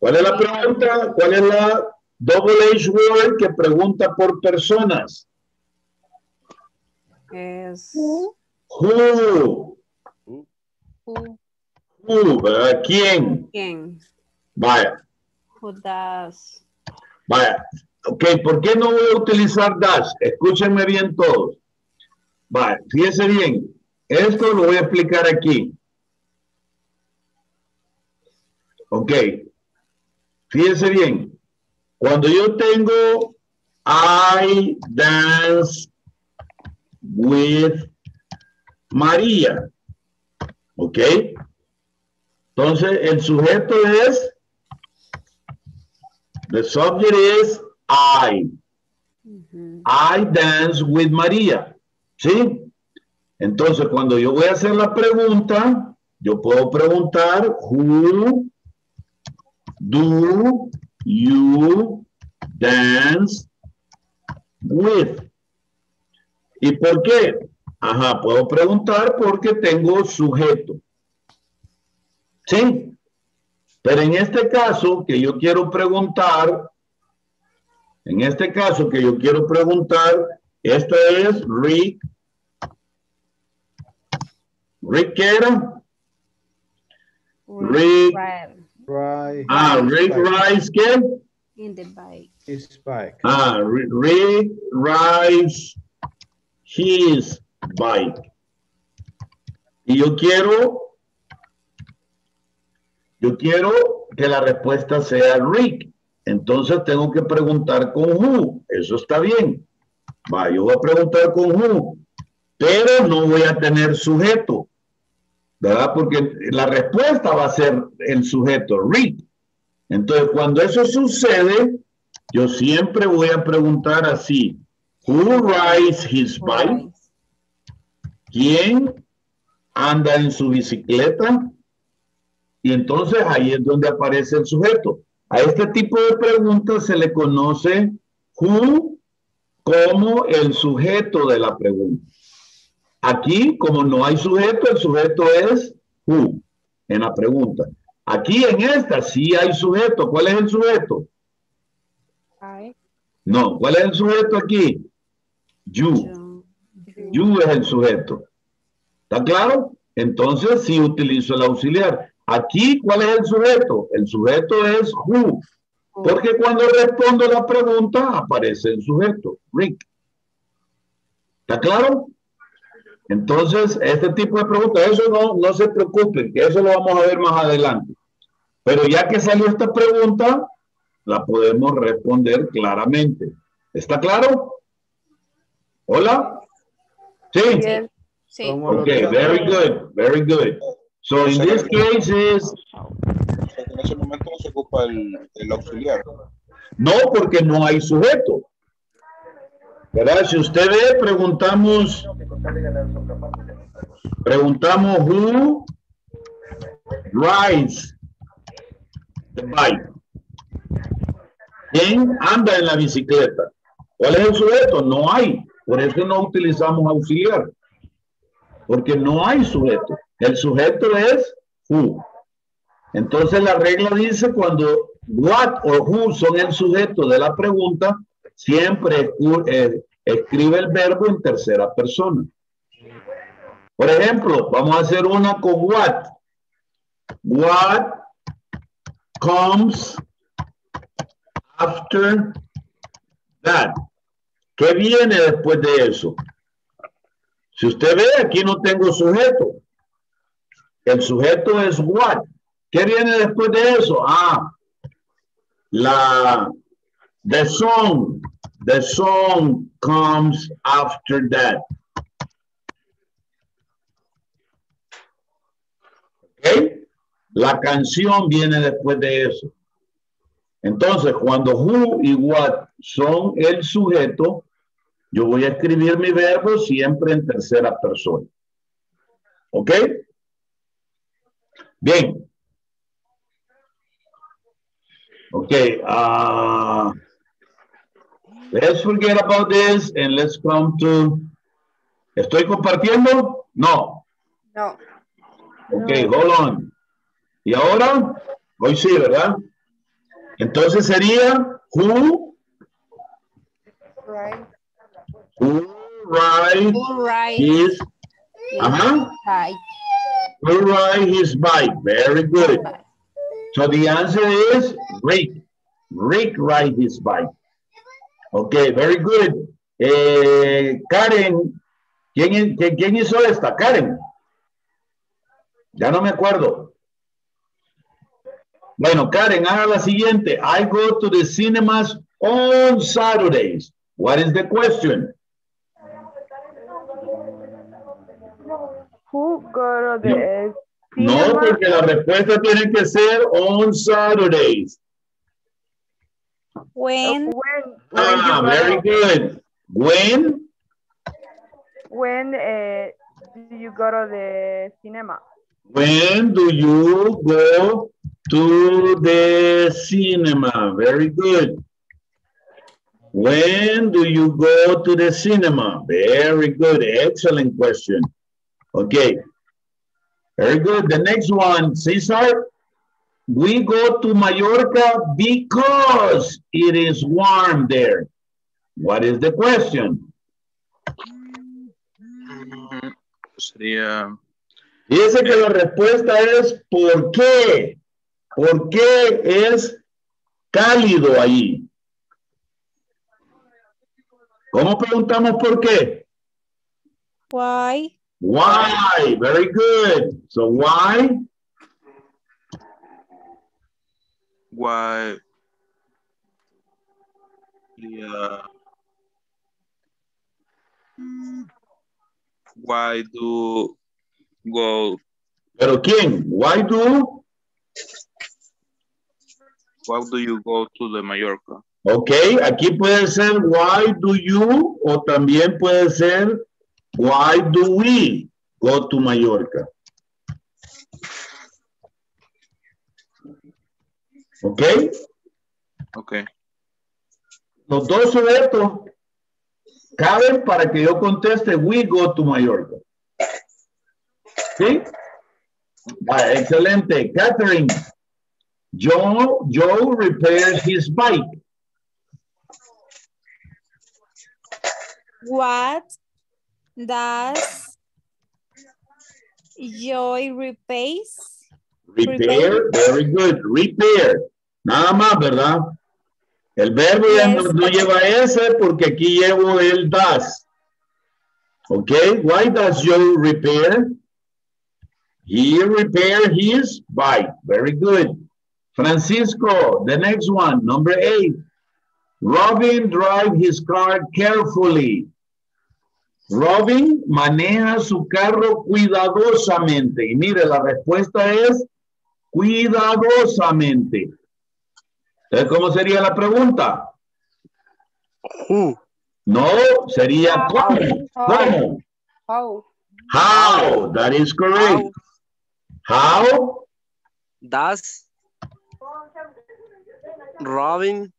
¿Cuál es la pregunta? ¿Cuál es la double-H word que pregunta por personas? Es. Who. ¿Verdad? ¿Quién? Vaya. Who does. Vaya. Ok, ¿por qué no voy a utilizar does? Escúchenme bien todos. Vale, fíjense bien. Esto lo voy a explicar aquí. Ok. Fíjense bien. Cuando yo tengo I dance with María. Ok. Entonces, el sujeto es. The subject is I. I dance with María. ¿Sí? Entonces, cuando yo voy a hacer la pregunta, yo puedo preguntar, who do you dance with? ¿Y por qué? Ajá, puedo preguntar porque tengo sujeto. ¿Sí? Pero en este caso que yo quiero preguntar, esta es Rick. ¿Rick qué era? Rick. Rick rides ¿qué? In the bike. His bike. Rick rides his bike. Y yo quiero que la respuesta sea Rick. Entonces tengo que preguntar con who. Eso está bien. Va, yo voy a preguntar con who, pero no voy a tener sujeto, ¿verdad? Porque la respuesta va a ser el sujeto, Rick. Entonces, cuando eso sucede, yo siempre voy a preguntar así, who rides his bike? ¿Quién anda en su bicicleta? Y entonces ahí es donde aparece el sujeto. A este tipo de preguntas se le conoce who como el sujeto de la pregunta. Aquí, como no hay sujeto, el sujeto es who en la pregunta. Aquí en esta sí hay sujeto. ¿Cuál es el sujeto? I. No, ¿cuál es el sujeto aquí? You. You es el sujeto. ¿Está claro? Entonces sí utilizo el auxiliar. Aquí, ¿cuál es el sujeto? El sujeto es who. Porque cuando respondo la pregunta, aparece el sujeto, Rick. ¿Está claro? Entonces, este tipo de preguntas, eso no se preocupen, que eso lo vamos a ver más adelante. Pero ya que salió esta pregunta, la podemos responder claramente. ¿Está claro? ¿Hola? Sí. Bien. Sí. Okay, very good, very good. So in this case is... En ese momento no se ocupa el auxiliar. No, porque no hay sujeto. ¿Verdad? Si usted ve, preguntamos who rides the bike. ¿Quién anda en la bicicleta? ¿Cuál es el sujeto? No hay. Por eso no utilizamos auxiliar. Porque no hay sujeto. El sujeto es who. Entonces la regla dice cuando what o who son el sujeto de la pregunta, siempre escribe el verbo en tercera persona. Por ejemplo, vamos a hacer una con what. What comes after that. ¿Qué viene después de eso? Si usted ve, aquí no tengo sujeto. El sujeto es what. ¿Qué viene después de eso? Ah, the song. The song comes after that. ¿Ok? La canción viene después de eso. Entonces, cuando who y what son el sujeto, yo voy a escribir mi verbo siempre en tercera persona. ¿Ok? Bien. Ok. Let's forget about this and let's come to... ¿Estoy compartiendo? No. No. Ok, no. Hold on. ¿Y ahora? Hoy sí, ¿verdad? Entonces sería who... Right. Who rides his bike. Who rides his bike. Very good. So the answer is Rick. Rick rides his bike. Okay, very good. Karen, ¿quién hizo esta? Karen. Ya no me acuerdo. Bueno, Karen, haga la siguiente. I go to the cinemas on Saturdays. What is the question? Who go to the cinema? No, porque la respuesta tiene que ser on Saturdays. When very good. When? When do you go to the cinema? When do you go to the cinema? Very good. When do you go to the cinema? Very good. Excellent question. Okay. Very good. The next one, Cesar. We go to Mallorca because it is warm there. What is the question? Sería... Dice que la respuesta es ¿por qué? ¿Por qué es cálido ahí? ¿Cómo preguntamos por qué? Why? Why? Very good. So why? Why? Yeah. Why do go? Pero quién? Why do you go to the Mallorca? Ok, aquí puede ser why do you o también puede ser why do we go to Mallorca. Ok. Ok. Los dos sujetos caben para que yo conteste we go to Mallorca. ¿Sí? Ah, excelente. Katherine. Joe repairs his bike. What does Joy repairs? Repair, very good. Repair. Nada más, ¿verdad? El verbo ya no lleva ese porque aquí llevo el does. ¿Ok? Why does Joe repair? He repairs his bike. Very good. Francisco, the next one, number 8. Robin drives his car carefully. Robin maneja su carro cuidadosamente. Y mire, la respuesta es cuidadosamente. Entonces, ¿cómo sería la pregunta? No, sería cómo. ¿Cómo? How. That is correct. How does Robin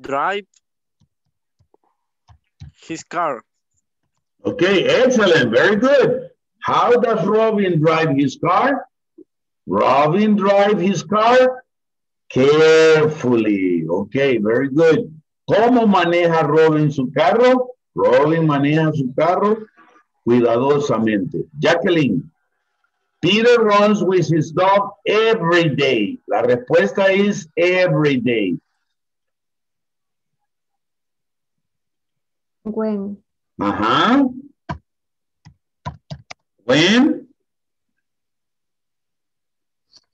drive his car? Okay, excellent, very good. How does Robin drive his car? Robin drive his car carefully. Okay, very good. ¿Cómo maneja Robin su carro? Robin maneja su carro cuidadosamente. Jacqueline, Peter runs with his dog every day. La respuesta is every day. When? Ajá. When?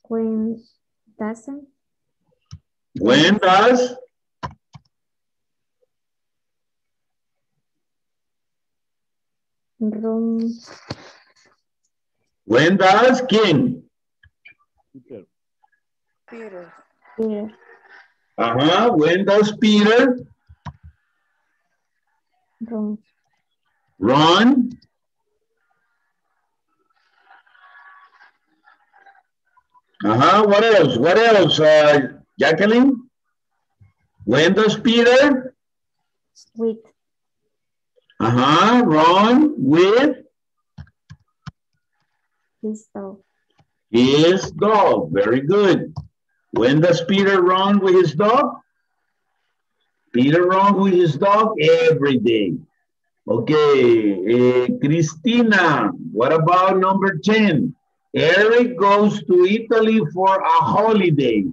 When doesn't? When does? Run. When does king? Peter. Peter. Peter. Uh-huh. When does Peter? Run. Run. Uh-huh. What else? What else, Jacqueline? When does Peter? With. Uh-huh. Run with? His dog. His dog. Very good. When does Peter run with his dog? Peter runs with his dog every day. Okay. Cristina, what about number 10? Eric goes to Italy for a holiday.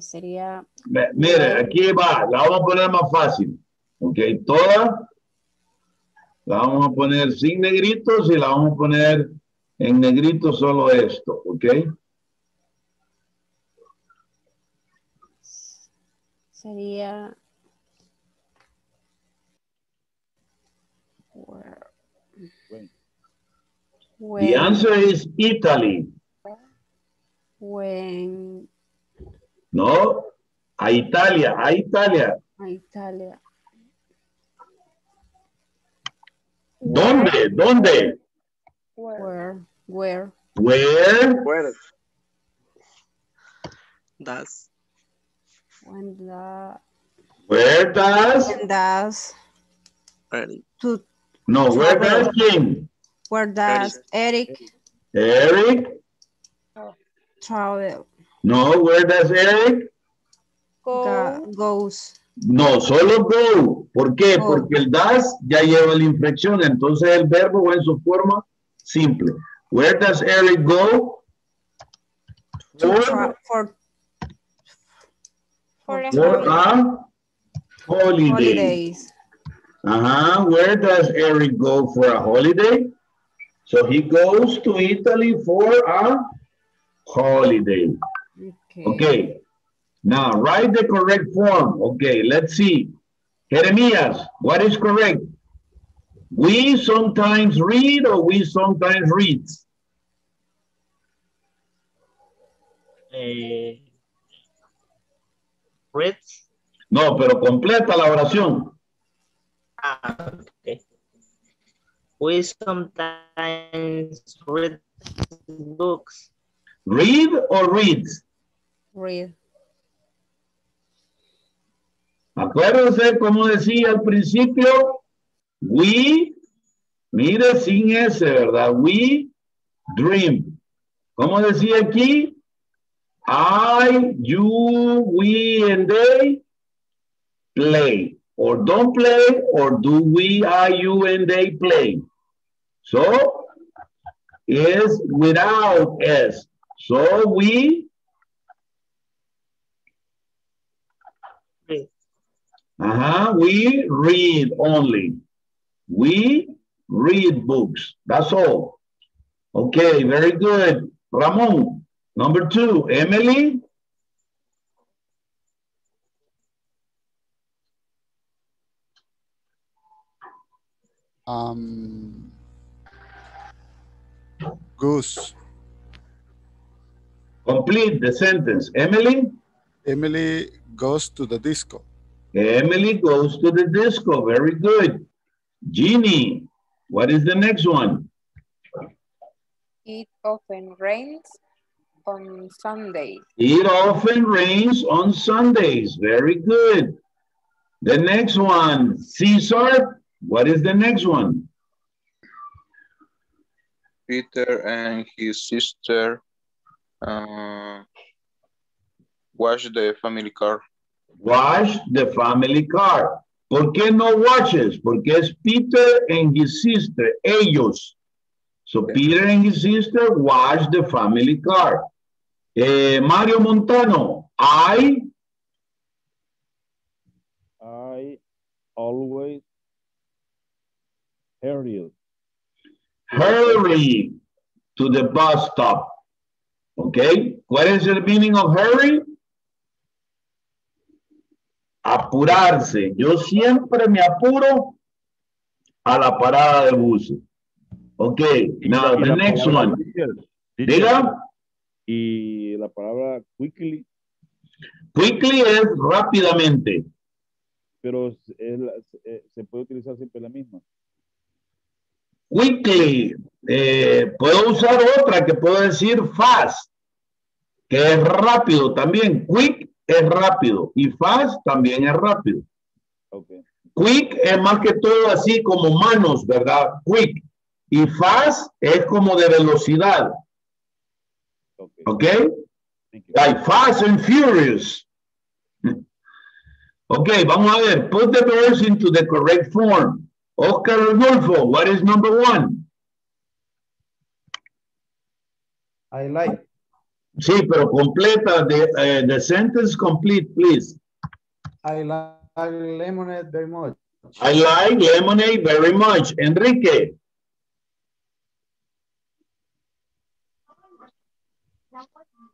Sería... Mire, aquí va. La vamos a poner más fácil. Okay. Toda... La vamos a poner sin negritos y la vamos a poner en negrito solo esto, ¿ok? Sería... When... The answer is Italy. When... No, a Italia, a Italia. A Italia. ¿Dónde? ¿Dónde? Where. Where. Where. Where. Does. When the. Where does. When does. To, no, where does Jim? Where does Eric. Eric. Travel. No, where does Eric. Go. Goes. No, solo go. ¿Por qué? Go. Porque el does ya lleva la inflexión. Entonces el verbo va en su forma simple. Where does Eric go? For a holiday. Uh-huh. Where does Eric go for a holiday? So he goes to Italy for a holiday. Okay. Okay. Now, write the correct form. Okay, let's see. Jeremías, what is correct? We sometimes read or we sometimes reads? Reads. No, pero completa la oración. Okay. We sometimes read books. Read or reads? Read. Acuérdense como decía al principio, we, mire sin S, ¿verdad? We dream. ¿Cómo decía aquí? I, you, we, and they play. Or don't play, or do we, I, you, and they play. So, is without S. So, we... We read only. We read books. That's all. Okay, very good. Ramon, number two. Emily? Goose. Complete the sentence. Emily? Emily goes to the disco. Emily goes to the disco. Very good. Jeannie, what is the next one? It often rains on Sundays. It often rains on Sundays. Very good. The next one, Cesar, what is the next one? Peter and his sister wash the family car. Wash the family car. ¿Por qué no watches? Porque es Peter and his sister, ellos. So okay. Peter and his sister wash the family car. Mario Montano, I always hurry to the bus stop. Okay, what is the meaning of hurry? Apurarse. Yo siempre me apuro a la parada de bus. Okay, now the next one. Diga. Y la palabra quickly. Quickly es rápidamente. Pero se puede utilizar siempre la misma. Quickly. Puedo usar otra que puedo decir fast, que es rápido también. Quick es rápido y fast también es rápido. Okay. Quick es más que todo así como manos, ¿verdad? Quick. Y fast es como de velocidad. Okay. Okay? Like fast and furious. Okay, vamos a ver. Put the verbs into the correct form. Oscar Arnulfo, what is number one? I like. Sí, pero completa the sentence complete, please. I like lemonade very much. I like lemonade very much. Enrique.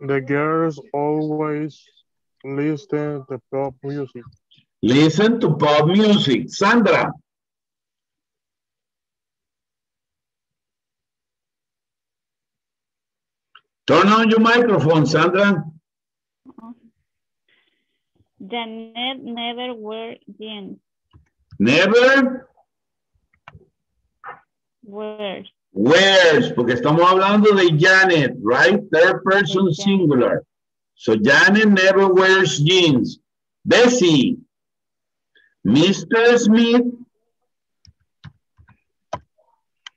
The girls always listen to pop music. Listen to pop music. Sandra. Turn on your microphone, Sandra. Janet never wear jeans. Never wears. Wears, porque estamos hablando de Janet, right? Third person singular. So Janet never wears jeans. Bessie, Mr. Smith.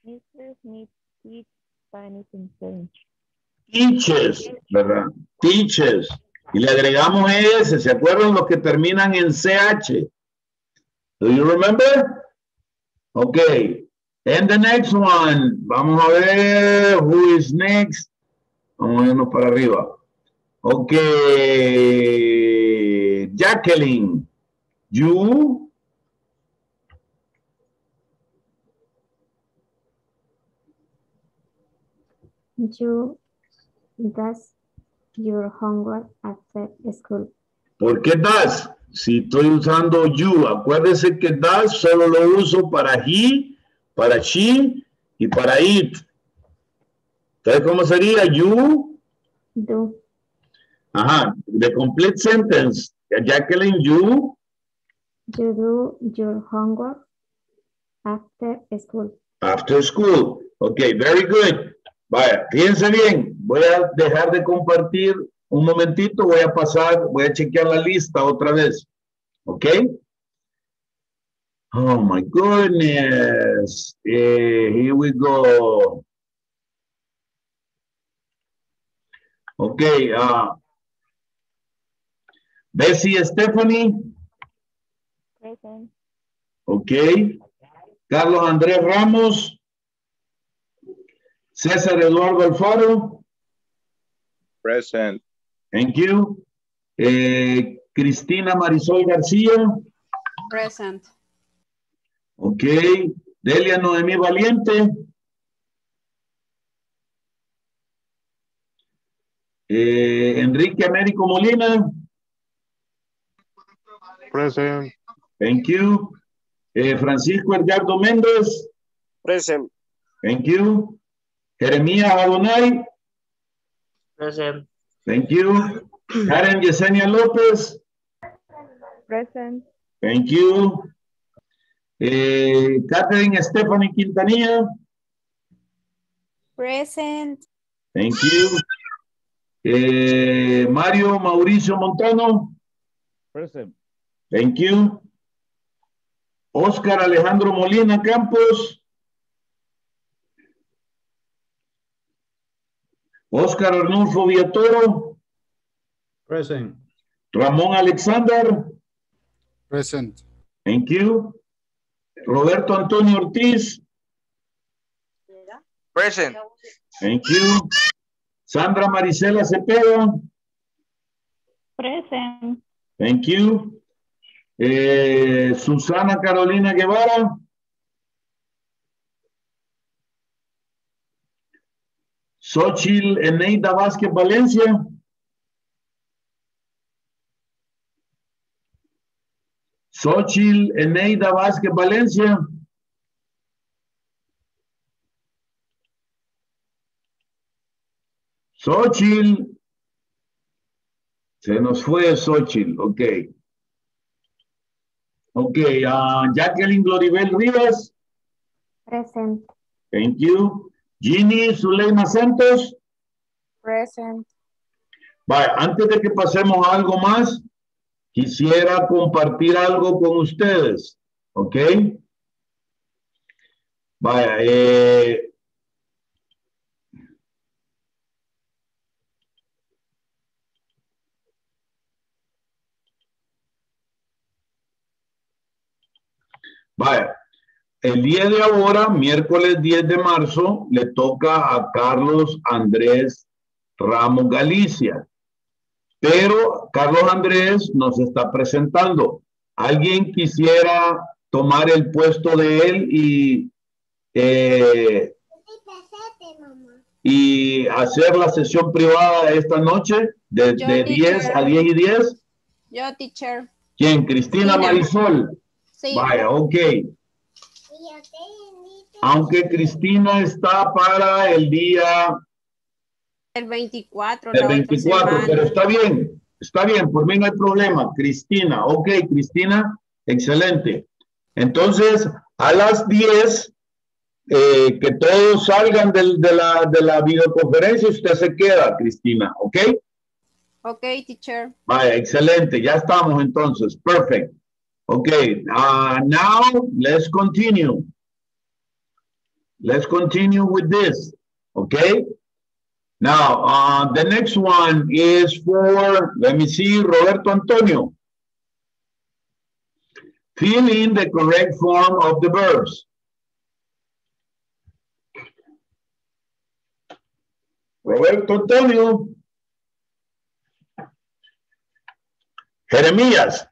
Mr. Smith teaches Spanish and French. Teaches, ¿verdad? Teaches. Y le agregamos S, ¿se acuerdan los que terminan en CH? Do you remember? Okay. And the next one, vamos a ver, who is next? Vamos a irnos para arriba. Okay, Jacqueline, you? You does your homework after school. ¿Por qué does? Si estoy usando you, acuérdese que does solo lo uso para he, para she y para it. Entonces, ¿cómo sería? You do. Ajá. The complete sentence. Jacqueline, you. You do your homework after school. After school. Okay, very good. Vaya, fíjense bien. Voy a dejar de compartir un momentito. Voy a pasar, voy a chequear la lista otra vez. Ok. Oh my goodness, here we go. Okay, Bessie Stephanie. Present. Okay, Carlos Andrés Ramos. César Eduardo Alfaro. Present. Thank you. Cristina Marisol García. Present. Okay, Delia Noemí Valiente. Enrique Américo Molina. Present. Thank you. Francisco Edgardo Méndez. Present. Thank you. Jeremías Adonai. Present. Thank you. Karen Yesenia López. Present. Thank you. Katherine Stephanie Quintanilla. Present. Thank you. Mario Mauricio Montano. Present. Thank you. Oscar Alejandro Molina Campos. Oscar Arnulfo Villatoro. Present. Ramón Alexander. Present. Thank you. Roberto Antonio Ortiz. Present. Thank you. Sandra Maricela Cepeda. Present. Thank you. Susana Carolina Guevara. Xochitl Eneida Vázquez Valencia. Xochitl Eneida Vázquez Valencia. Xochitl. Se nos fue Xochitl, ok. Ok, Jacqueline Gladibel Rivas. Present. Thank you. Jenny Suleima Santos. Present. Vale, antes de que pasemos a algo más, quisiera compartir algo con ustedes, ¿ok? Vaya, vaya, el día de ahora, miércoles 10 de marzo, le toca a Carlos Andrés Ramos Galicia. Pero Carlos Andrés nos está presentando. ¿Alguien quisiera tomar el puesto de él y hacer la sesión privada esta noche de 10 a 10 y 10? Yo, teacher. ¿Quién? Cristina Marisol. Sí. Vaya, ok. Aunque Cristina está para el día... El 24. El 24, pero está bien, por mí no hay problema. Cristina, ok, Cristina, excelente. Entonces, a las 10, que todos salgan de la videoconferencia, usted se queda, Cristina, ¿ok? Ok, teacher. Vaya, excelente, ya estamos entonces, perfect. Ok, now let's continue. Let's continue with this, ok? Now, the next one is for, let me see, Roberto Antonio. Fill in the correct form of the verbs. Roberto Antonio. Jeremías.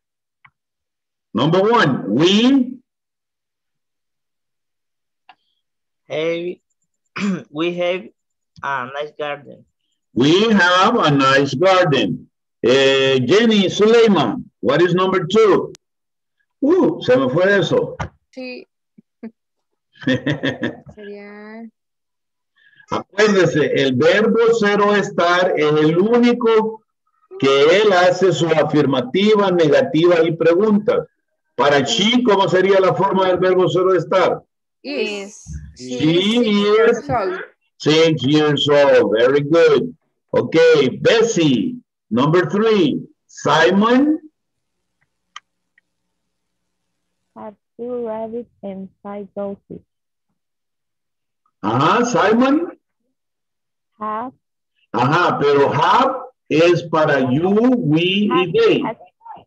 Number one, we. Hey, we have a nice garden. We have a nice garden. Jenny Suleima, what is number two? Se me fue eso. Sí. Sería... Acuérdese, el verbo cero estar es el único que él hace su afirmativa, negativa y pregunta. Para she, ¿cómo sería la forma del verbo cero estar? Is. She is... 6 years old. Very good. Okay, Bessie. Number three, Simon. Have 2 rabbits and 5 goldfish. Simon. Have. Pero have is para you, we, has, y they.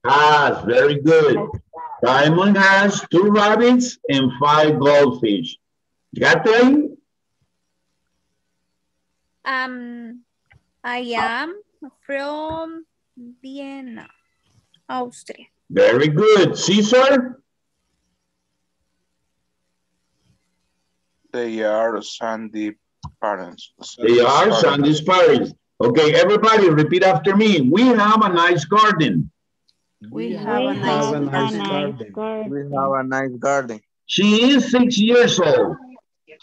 Has. Very good. Simon has 2 rabbits and 5 goldfish. Got them? I am from Vienna, Austria. Very good. Cesar? They are Sandy's parents. Sandy's parents. Okay, everybody repeat after me. We have a nice garden. We have a nice garden. She is 6 years old.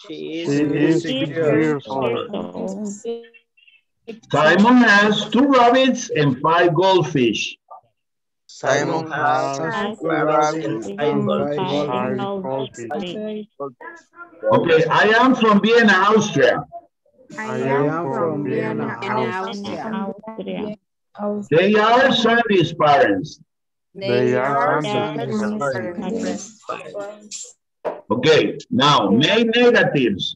She is 6 years old. Simon has 2 rabbits and 5 goldfish. Simon has 2 rabbits and 5 goldfish. Okay, I am from Vienna, Austria. They are Sandy's parents. Okay, now, make negatives.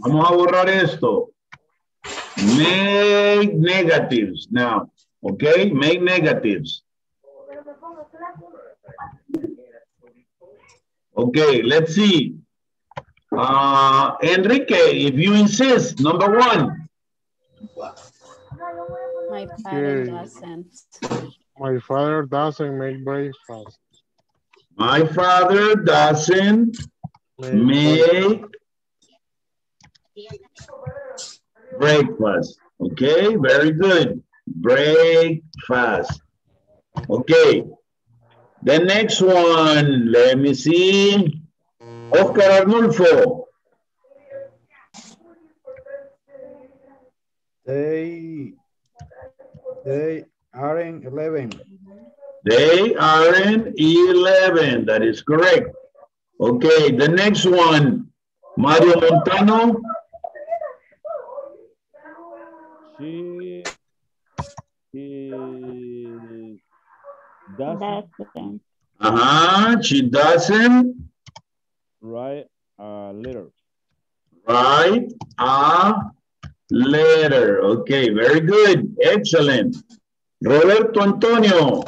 Vamos a borrar esto. Make negatives now. Okay, make negatives. Okay, let's see. Enrique, if you insist, number 1. My father doesn't. My father doesn't make breakfast. My father doesn't make breakfast. Okay, very good. Breakfast. Okay. The next one, let me see. Oscar Arnulfo. They aren't 11. They aren't 11. That is correct. Okay, the next one, Mario Montano. She doesn't. She doesn't. Write a letter. Write a letter. Okay, very good. Excellent. Roberto Antonio.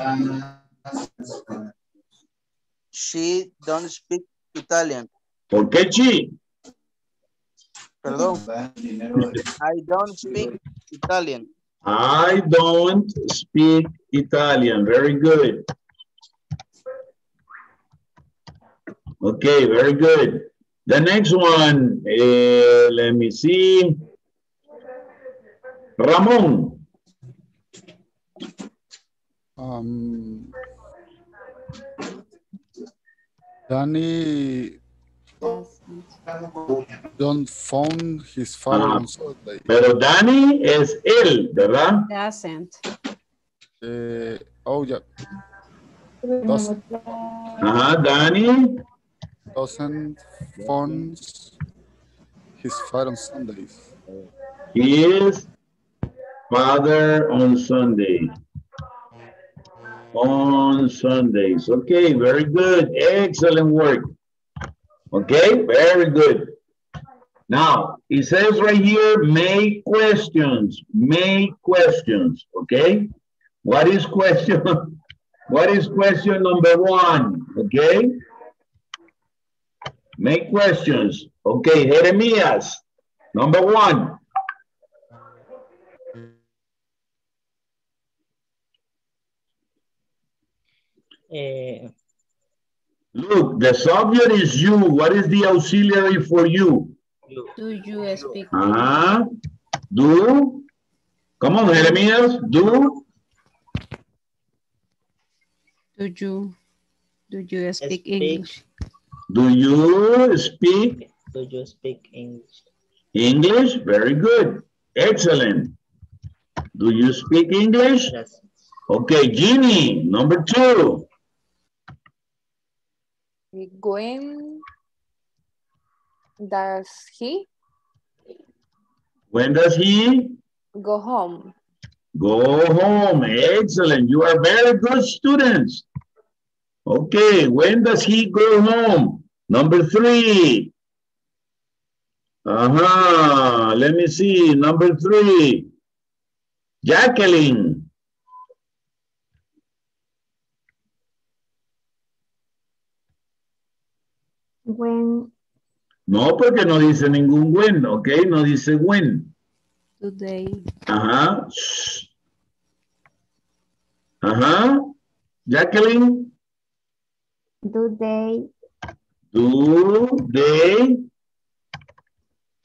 She don't speak Italian. ¿Por qué she? Perdón. I don't speak Italian. I don't speak Italian. Very good. Okay, very good. The next one, let me see. Ramón. Danny don't phone his father on Sunday. Pero Danny es él, ¿verdad? Doesn't. Doesn't. Danny doesn't phone his father on Sundays. He is father on Sunday. On Sundays. Okay, very good. Excellent work. Okay, very good. Now, it says right here, make questions. Make questions. Okay? What is question? What is question number 1? Okay? Make questions. Okay, Jeremías. Number 1. Look, the subject is you. What is the auxiliary for you? Do you speak? Do. Come on, Jeremías. Do. Do you speak English? Do you speak English? English? Very good. Excellent. Do you speak English? Yes. Okay, Jenny, number 2. When does he go home? Go home. Excellent. You are very good students. Okay. When does he go home? Number 3. Let me see. Number 3. Jacqueline. When. No, porque no dice ningún when. Okay. No dice when. Today. Jacqueline. Do they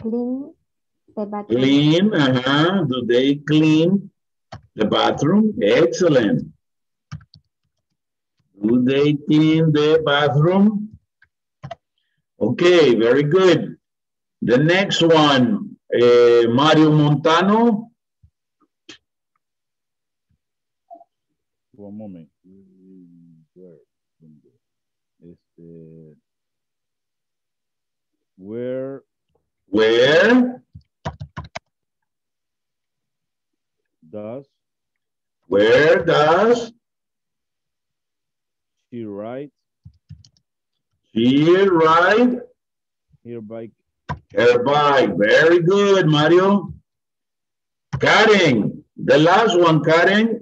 clean the bathroom? Clean, do they clean the bathroom? Excellent. Do they clean the bathroom? Okay, very good. The next one, Mario Montano. One moment. Where does she write? She ride her bike. Her bike. Very good, Mario. Karen, the last one, Karen.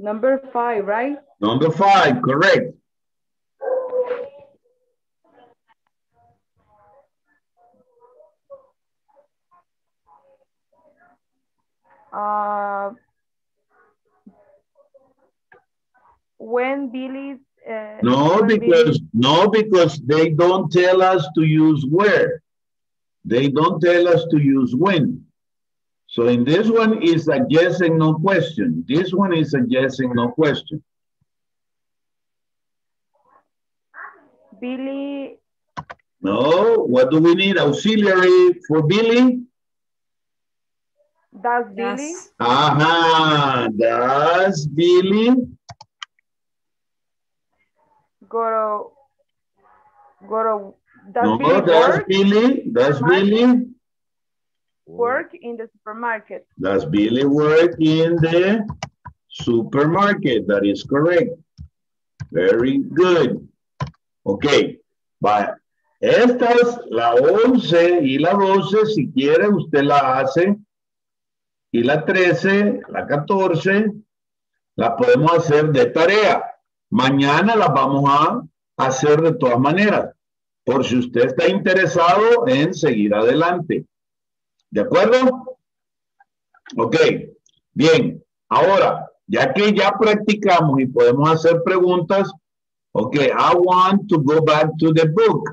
Number 5, right? Number 5, correct. When Billy's no, because they don't tell us to use where. They don't tell us to use when. So in this one is a yes and no question. This one is a yes and no question. Billy. No, what do we need? Auxiliary for Billy? Does Billy? Aha, does Billy? Does Billy work in the supermarket? Does Billy work in the supermarket? That is correct. Very good. Ok, vaya. Esta es la 11 y la 12, si quiere usted la hace. Y la 13, la 14, la podemos hacer de tarea. Mañana las vamos a hacer de todas maneras, por si usted está interesado en seguir adelante. ¿De acuerdo? Ok, bien. Ahora, ya que ya practicamos y podemos hacer preguntas, ok, I want to go back to the book.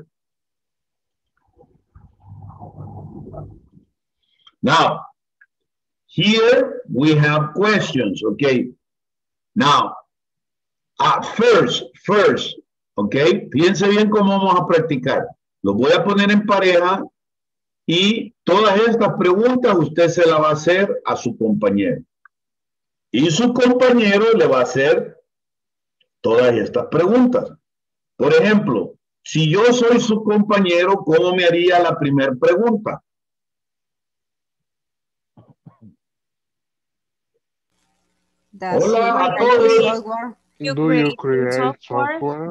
Now, here we have questions, ok. Now, first, ok, piense bien cómo vamos a practicar. Los voy a poner en pareja. Y todas estas preguntas usted se las va a hacer a su compañero. Y su compañero le va a hacer todas estas preguntas. Por ejemplo, si yo soy su compañero, ¿cómo me haría la primera pregunta? Hola a todos. Do you create software?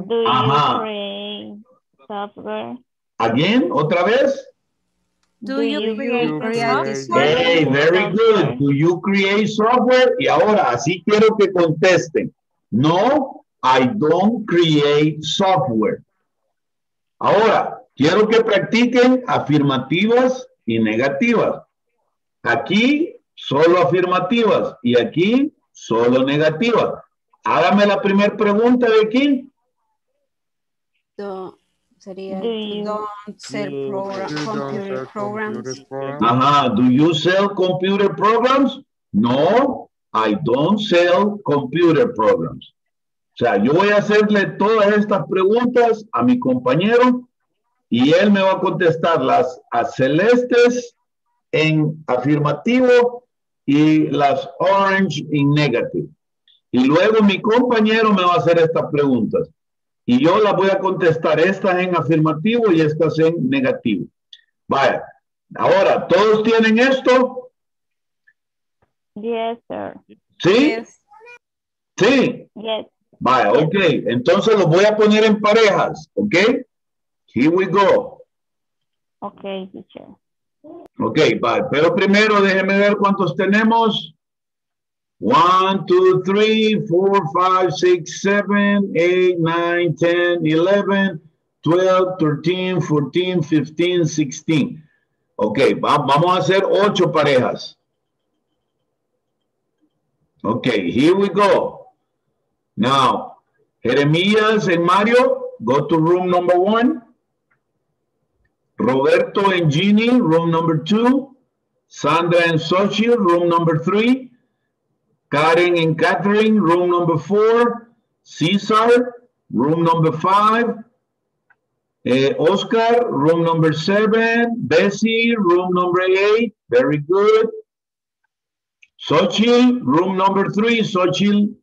¿Again? ¿Otra vez? Do you create software? Hey, very good. Do you create software? Y ahora, así quiero que contesten. No, I don't create software. Ahora, quiero que practiquen afirmativas y negativas. Aquí, solo afirmativas. Y aquí, solo negativas. Hágame la primera pregunta de aquí. No. Sería, do you sell computer programs? Ajá, do you sell computer programs? No, I don't sell computer programs. O sea, yo voy a hacerle todas estas preguntas a mi compañero y él me va a contestar las celestes en afirmativo y las orange en negativo. Y luego mi compañero me va a hacer estas preguntas. Y yo las voy a contestar, estas en afirmativo y estas en negativo. Vaya, ahora, ¿todos tienen esto? Yes, sir. ¿Sí? Yes. ¿Sí? Yes. Vaya, yes. Ok, entonces los voy a poner en parejas, ok? Here we go. Ok, teacher. Ok, vaya, pero primero déjenme ver cuántos tenemos. 1, 2, 3, 4, 5, 6, 7, 8, 9, 10, 11, 12, 13, 14, 15, 16. Ok, vamos a hacer 8 parejas. Ok, here we go. Now, Jeremias and Mario, go to room number 1. Roberto and Ginny, room number 2. Sandra and Xochitl, room number 3. Karen and Katherine, room number 4. Cesar, room number 5. Oscar, room number 7. Bessie, room number 8. Very good. Xochitl, room number 3. Xochitl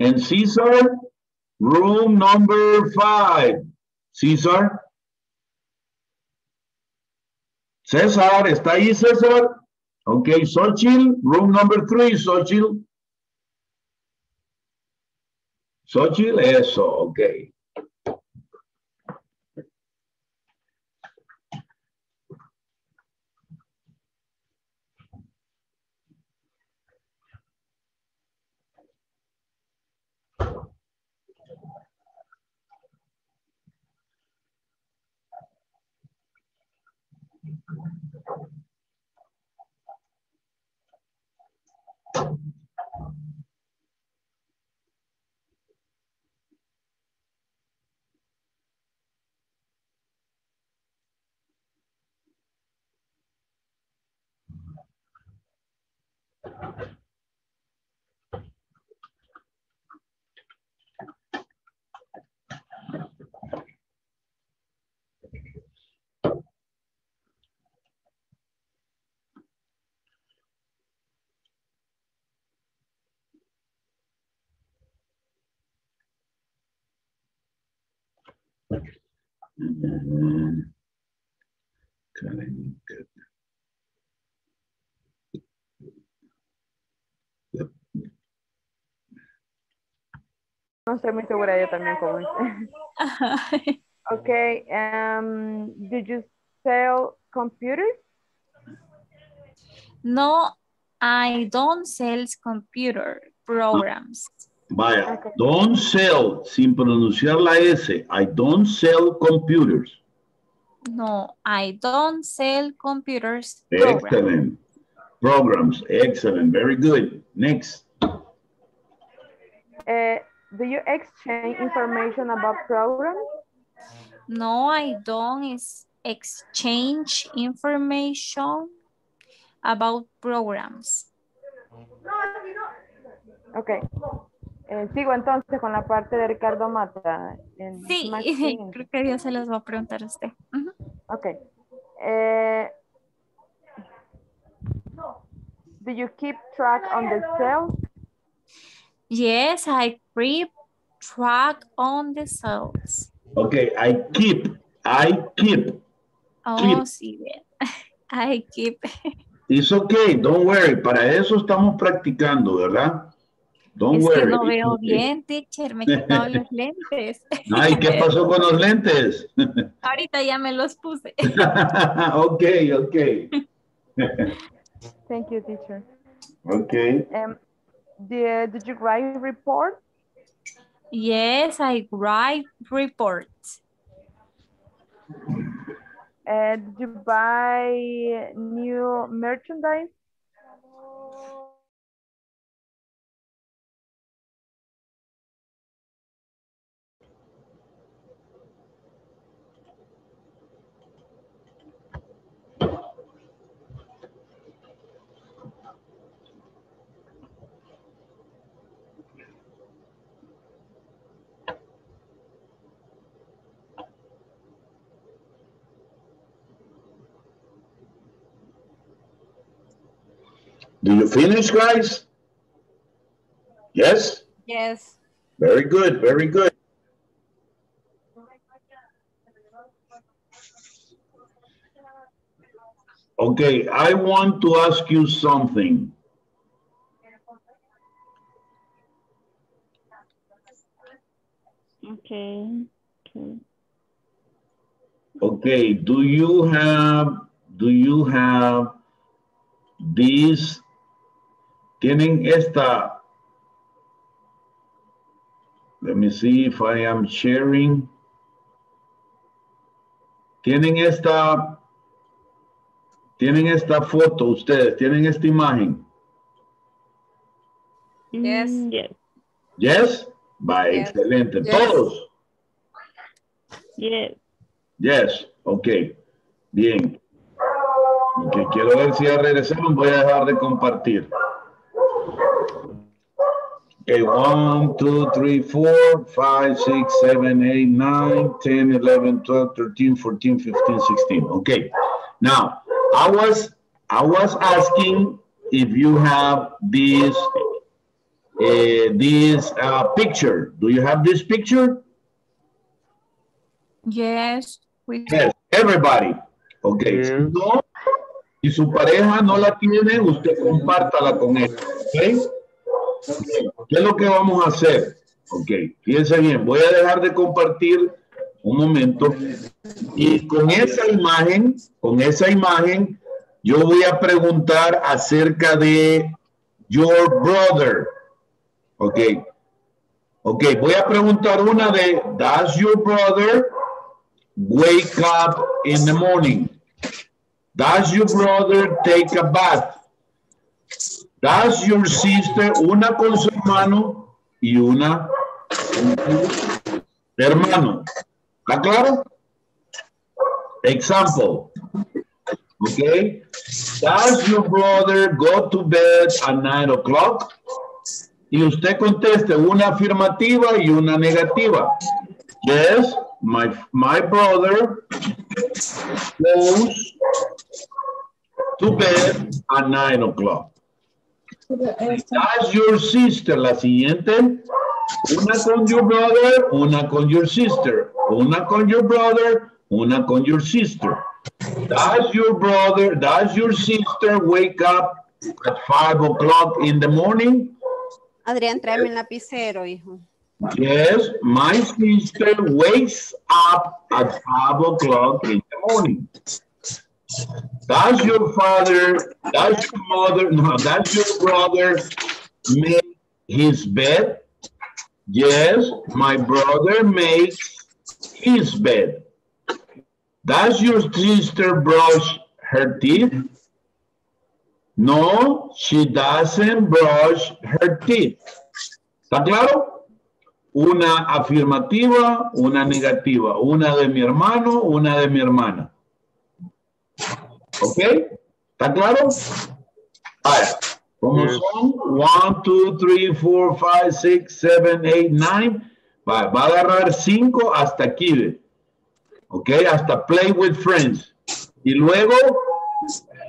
and Cesar, room number 5. Cesar. Cesar, ¿está ahí Cesar? Okay, Xochitl, room number 3. Xochitl. Xochitl, eso, okay. No estoy muy segura yo también con este. Okay, did you sell computers? No, I don't sell computer programs. Vaya, okay. Don't sell, sin pronunciar la S. I don't sell computers. No, I don't sell computers. Excellent. Programs, excellent. Very good. Next. Do you exchange information about programs? No, I don't exchange information about programs. Okay. Sigo entonces con la parte de Ricardo Mata. Sí, Maxine. Creo que Dios se los va a preguntar a usted. Uh-huh. Ok. Do you keep track on the sales? Yes, I keep track on the sales. Ok, I keep. Oh, keep. Sí, bien. I keep. It's okay, don't worry. Para eso estamos practicando, ¿verdad? Don't worry. Que no veo bien, teacher, me he quitado los lentes. Ay, ¿qué pasó con los lentes? Ahorita ya me los puse. Ok, ok. Thank you, teacher. Ok. Did you write report? Yes, I write reports. Did you buy new merchandise? Do you finish, guys? Yes? Yes. Very good, very good. Okay, I want to ask you something. Okay. Okay. Okay, do you have these? Tienen esta, let me see if I am sharing. Tienen esta foto ustedes, tienen esta imagen. Yes. Yes. Yes. By yes. Excelente. Yes. Todos. Yes. Yes. Ok. Bien. Okay. Quiero ver si ya regresamos. Voy a dejar de compartir. Okay, 1, 2, 3, 4, 5, 6, 7, 8, 9, 10, 11, 12, 13, 14, 15, 16. Okay. Now, I was asking if you have this picture. Do you have this picture? Yes. Yes, everybody. Okay. Yeah. No, si su pareja no la tiene, usted compártala con él. Okay. ¿Qué es lo que vamos a hacer? Ok, fíjense bien, voy a dejar de compartir un momento y con esa imagen yo voy a preguntar acerca de your brother. Ok, ok, voy a preguntar una de does your brother wake up in the morning? Does your brother take a bath? Does your sister, una con su hermano y una con su hermano. ¿Está claro? Example. Okay. Does your brother go to bed at 9 o'clock? Y usted conteste una afirmativa y una negativa. Yes, my brother goes to bed at 9 o'clock. Does your sister, la siguiente, una con your brother, una con your sister, una con your brother, una con your sister. Does your sister wake up at 5 o'clock in the morning? Adrián, tráeme el lapicero, hijo. Yes, my sister wakes up at 5 o'clock in the morning. Does your brother make his bed? Yes, my brother makes his bed. Does your sister brush her teeth? No, she doesn't brush her teeth. ¿Está claro? Una afirmativa, una negativa. Una de mi hermano, una de mi hermana. ¿Ok? ¿Está claro? Ahora, como son 1, 2, 3, 4, 5, 6, 7, 8, 9. Va a agarrar 5 hasta aquí. ¿Ok? Hasta play with friends. Y luego,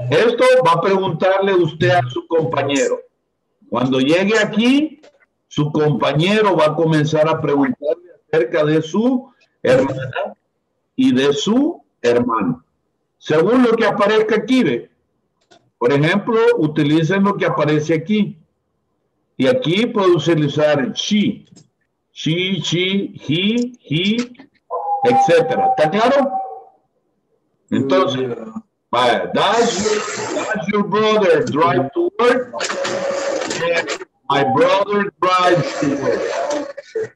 esto va a preguntarle usted a su compañero. Cuando llegue aquí, su compañero va a comenzar a preguntarle acerca de su hermana y de su hermano. Según lo que aparezca aquí, ¿ve? Por ejemplo, utilicen lo que aparece aquí. Y aquí puedo utilizar she. She, he, etc. ¿Está claro? Entonces, vaya. Does your brother drive to work? Yes, my brother drives to work.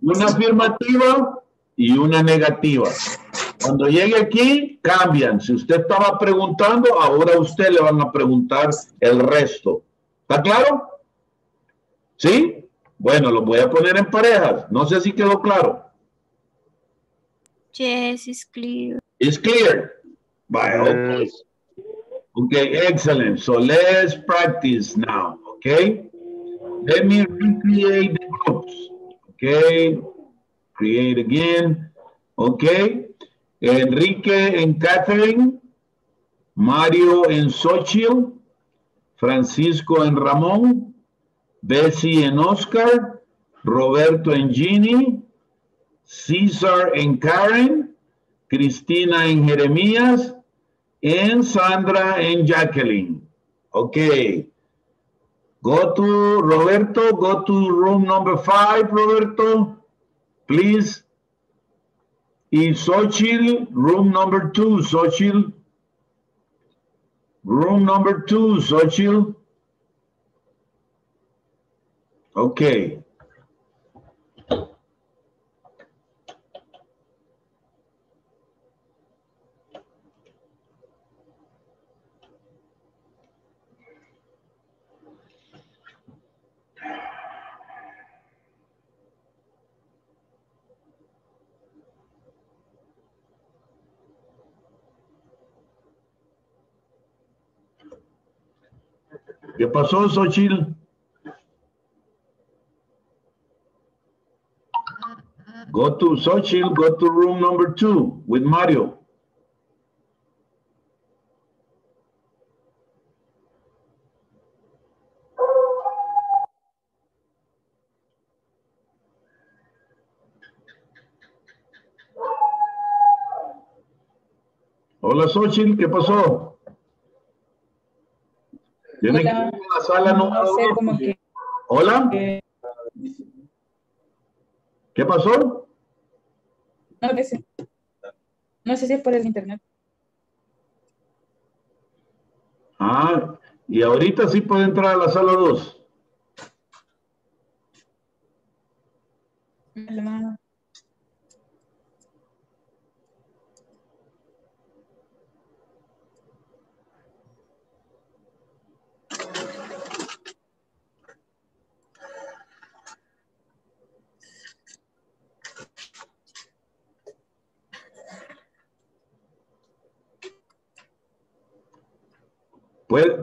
Una afirmativa y una negativa. Cuando llegue aquí, cambian. Si usted estaba preguntando, ahora a usted le van a preguntar el resto. ¿Está claro? ¿Sí? Bueno, los voy a poner en parejas. No sé si quedó claro. Yes, it's clear. It's clear. Bye, okay. Okay, excellent. So let's practice now, okay? Let me recreate the groups. Okay, create again. Okay. Enrique and Katherine, Mario and Xochitl, Francisco and Ramón, Bessie and Oscar, Roberto and Jenny, Cesar and Karen, Cristina and Jeremías, and Sandra and Jacqueline. Okay. Go to Roberto, go to room number 5, Roberto, please. Is Xochitl, room number 2, Xochitl. Room number 2, Xochitl. Okay. ¿Qué pasó, Xochitl? Go to Xochitl, go to room number 2 with Mario. Hola, Xochitl, ¿qué pasó? Tiene que ir a la sala número 2. Hola. ¿Qué pasó? No sé. No sé si es por el internet. Ah, y ahorita sí puede entrar a la sala 2. Hola.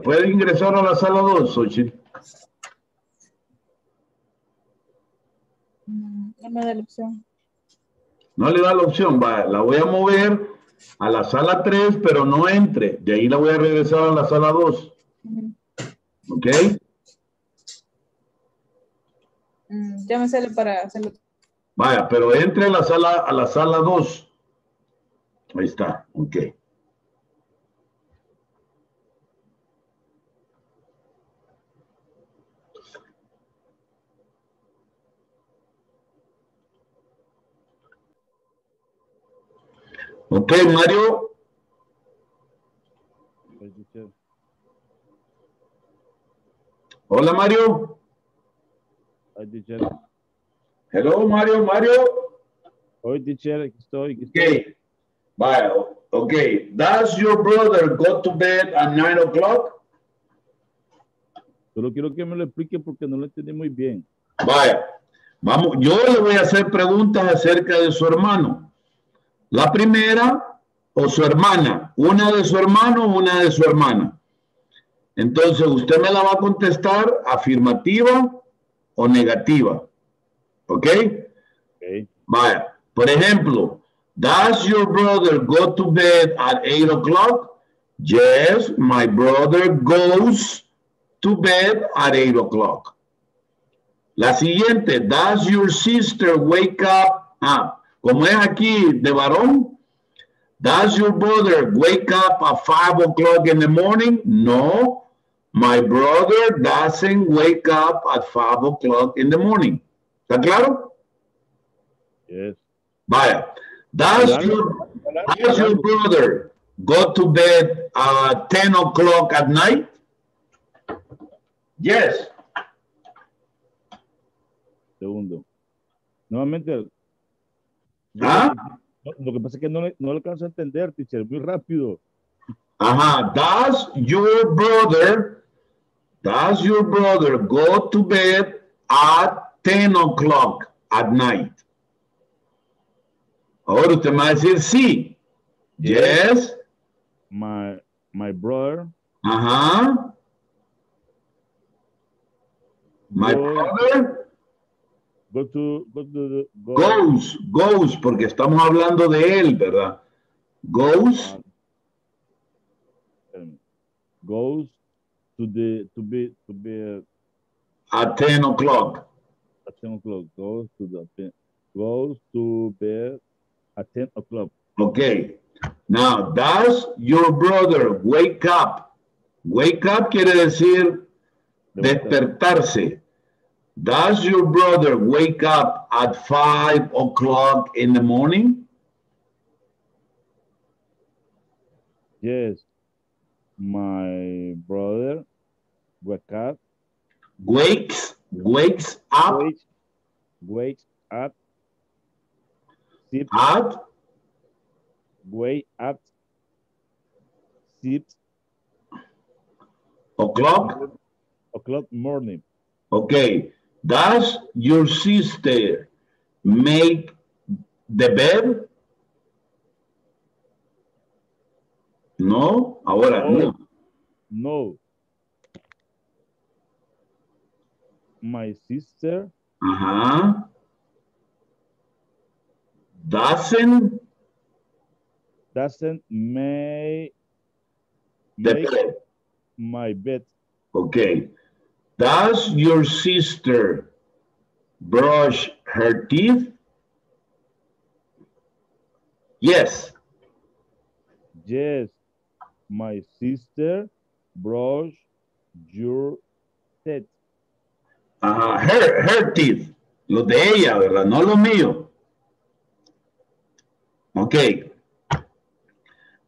¿Puede ingresar a la sala 2, Xochitl? No me da la opción. No le da la opción. Va, la voy a mover a la sala 3, pero no entre. De ahí la voy a regresar a la sala 2. ¿Ok? Ya me sale para hacerlo. Vaya, pero entre a la sala 2. Ahí está. Ok. Ok, Mario. Hola, Mario. Hello, Mario, Hoy, teacher, aquí estoy. Ok, bye. Okay, does your brother go to bed at 9 o'clock? Solo quiero que me lo explique porque no lo entendí muy bien. Vaya, vamos, yo le voy a hacer preguntas acerca de su hermano. La primera, o su hermana, una de su hermano, una de su hermana. Entonces, usted me la va a contestar afirmativa o negativa. ¿Ok? Okay. Vaya. Por ejemplo, does your brother go to bed at 8 o'clock? Yes, my brother goes to bed at 8 o'clock. La siguiente, does your sister wake up at? Como es aquí de varón, does your brother wake up at 5 o'clock in the morning? No, my brother doesn't wake up at 5 o'clock in the morning. ¿Está claro? Yes. Vaya. Does your brother go to bed at 10 o'clock at night? Yes. Segundo. Nuevamente. ¿Ah? Lo que pasa es que no alcanzo a entender, teacher, muy rápido. Ajá. Does your brother go to bed at 10 o'clock at night? Ahora usted me va a decir sí. Yes. My brother. Ajá. My brother. Goes, porque estamos hablando de él, ¿verdad? Goes to be at 10 o'clock. At 10 o'clock. Goes to bed at 10 o'clock. Okay. Now, does your brother wake up? Wake up quiere decir despertarse. Does your brother wake up at 5 o'clock in the morning? Yes. My brother wakes up 6 o'clock morning. Okay. Does your sister make the bed? No. Ahora no. my sister doesn't make my bed. Okay. Does your sister brush her teeth? Yes. Yes, my sister brush your teeth. Her teeth. Los de ella, ¿verdad? No los míos. Okay.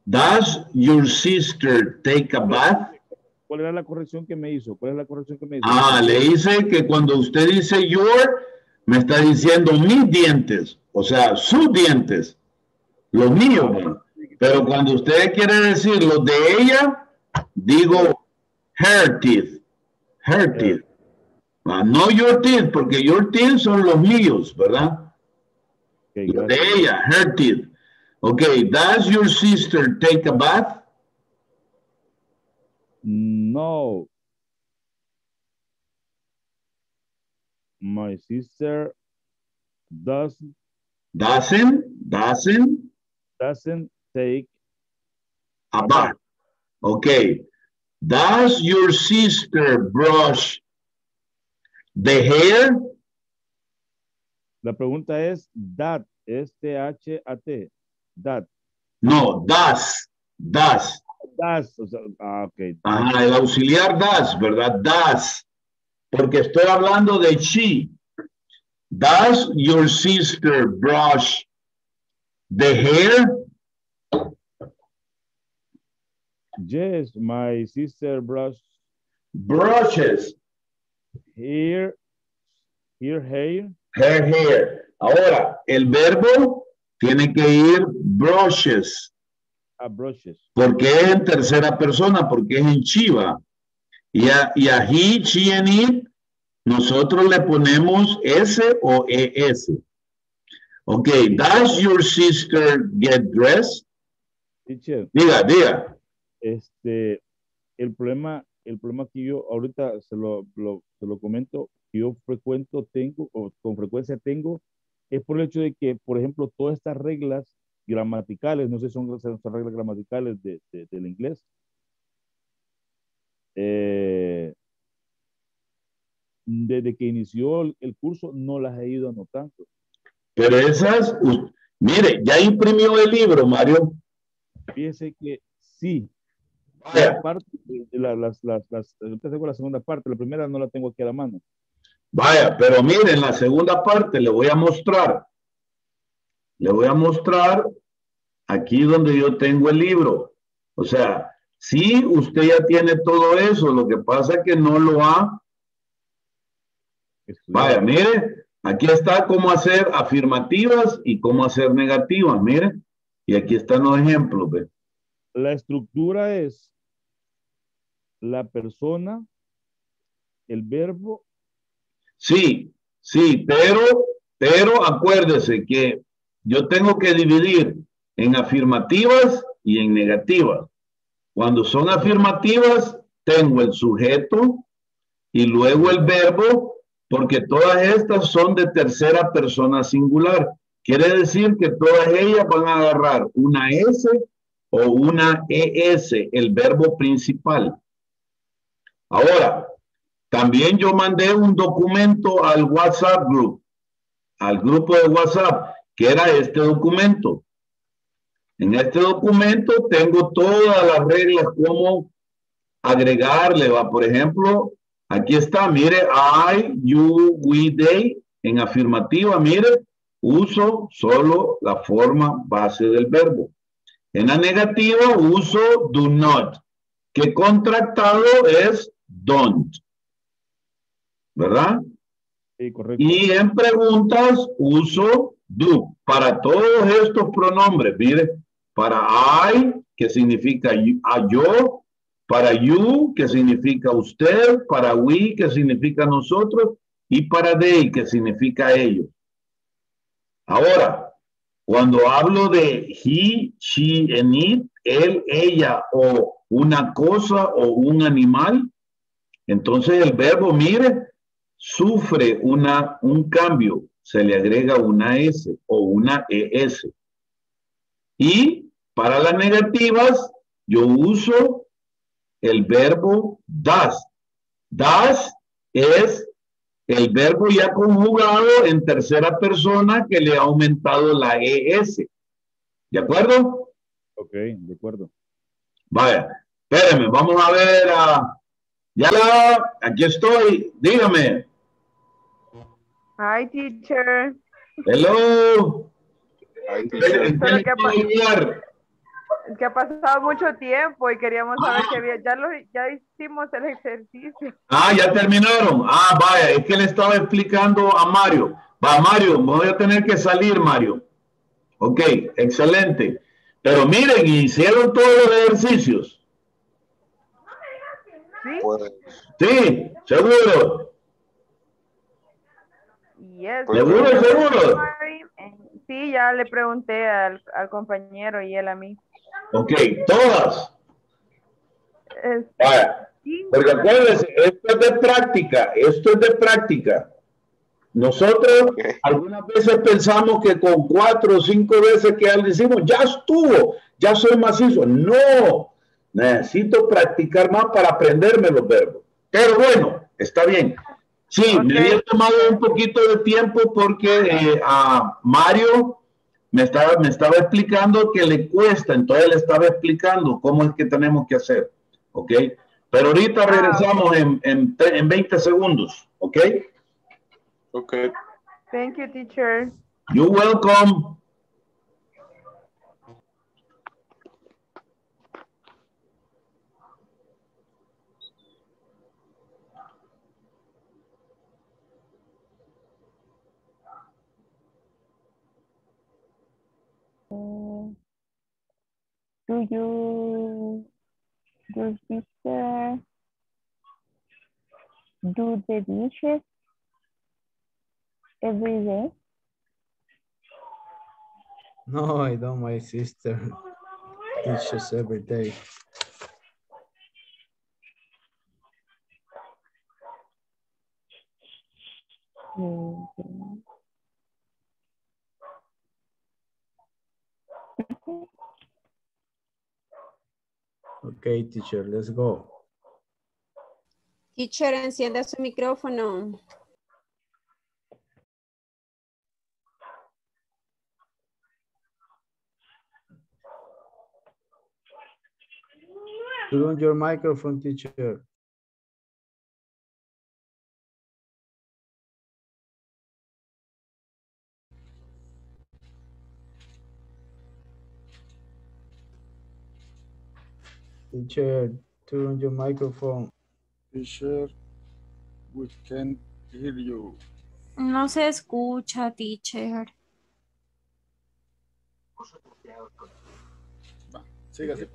Does your sister take a bath? ¿Cuál era la corrección que me hizo? ¿Cuál es la corrección que me hizo? Ah, le hice que cuando usted dice your, me está diciendo mis dientes. O sea, sus dientes. Los míos. Pero cuando usted quiere decir los de ella, digo her teeth. Her teeth. No your teeth, porque your teeth son los míos, ¿verdad? Okay, los de ella, her teeth. Okay, does your sister take a bath? No. My sister doesn't take a bath. Okay. Does your sister brush the hair? La pregunta es that, S-T-H-A-T, that. No, does. Das, o sea, okay. Ajá, el auxiliar das, ¿verdad? Das, porque estoy hablando de she. Does your sister brush the hair? Yes, my sister brushes her hair. Ahora, el verbo tiene que ir brushes. Porque es en tercera persona, porque es en chiva. Y a he, she, and it, nosotros le ponemos S o ES. Ok, does your sister get dressed? Teacher, diga. El problema que yo ahorita se lo comento, que yo con frecuencia tengo, es por el hecho de que, por ejemplo, todas estas reglas gramaticales, no sé si son reglas gramaticales del inglés. Desde que inició el curso no las he ido anotando. Pero esas, mire, ya imprimió el libro, Mario. Fíjese que sí. Vaya. Yo tengo la segunda parte, la primera no la tengo aquí a la mano. Vaya, pero miren, la segunda parte le voy a mostrar. Le voy a mostrar aquí donde yo tengo el libro. O sea, sí, usted ya tiene todo eso. Lo que pasa es que no lo ha... Vaya, mire. Aquí está cómo hacer afirmativas y cómo hacer negativas. Mire. Y aquí están los ejemplos. ¿Ve? La estructura es la persona, el verbo. Sí, pero acuérdese que yo tengo que dividir en afirmativas y en negativas. Cuando son afirmativas, tengo el sujeto y luego el verbo, porque todas estas son de tercera persona singular. Quiere decir que todas ellas van a agarrar una S o una ES, el verbo principal. Ahora, también yo mandé un documento al WhatsApp group, al grupo de WhatsApp, que era este documento. En este documento tengo todas las reglas, cómo agregarle, va. Por ejemplo, aquí está, mire, I, you, we, they, en afirmativa, mire, uso solo la forma base del verbo. En la negativa uso do not, que contractado es don't, ¿verdad? Sí, correcto. Y en preguntas uso do, para todos estos pronombres, mire, para I, que significa a yo, para you, que significa usted, para we, que significa nosotros, y para they, que significa ellos. Ahora, cuando hablo de he, she, and it, él, ella, o una cosa, o un animal, entonces el verbo, mire, sufre un cambio, se le agrega una S o una ES. Y para las negativas, yo uso el verbo does. Does es el verbo ya conjugado en tercera persona que le ha aumentado la ES. ¿De acuerdo? Ok, de acuerdo. Vaya, espérenme, vamos a ver a... Ya, aquí estoy, dígame. Hi, teacher. Hello. Hi, teacher. Es que ha pasado mucho tiempo y queríamos saber que había, ya hicimos el ejercicio. Ah, ya terminaron. Ah, vaya, es que le estaba explicando a Mario. Va, Mario, voy a tener que salir, Mario. Ok, excelente. Pero miren, hicieron todos los ejercicios. ¿Sí? Sí, seguro. Yes. Seguro, seguro. Sí, ya le pregunté al compañero y él a mí. Ok, todas. Vaya, porque acuérdense, esto es de práctica, esto es de práctica. Nosotros algunas veces pensamos que con 4 o 5 veces que ya le decimos, ya estuvo, ya soy macizo. No, necesito practicar más para aprenderme los verbos. Pero bueno, está bien. Sí, okay. Me había tomado un poquito de tiempo porque a Mario me estaba explicando que le cuesta, entonces le estaba explicando cómo es que tenemos que hacer, ¿ok? Pero ahorita regresamos en 20 segundos, ¿ok? Ok. Thank you, teacher. You're welcome. Do your sister do the dishes every day? No, I don't. My sister dishes every day. Mm-hmm. Okay, teacher, let's go. Teacher, encienda su micrófono. Turn your microphone, teacher. Teacher, turn your microphone. Teacher, we can't hear you. No se escucha, teacher. Sígase.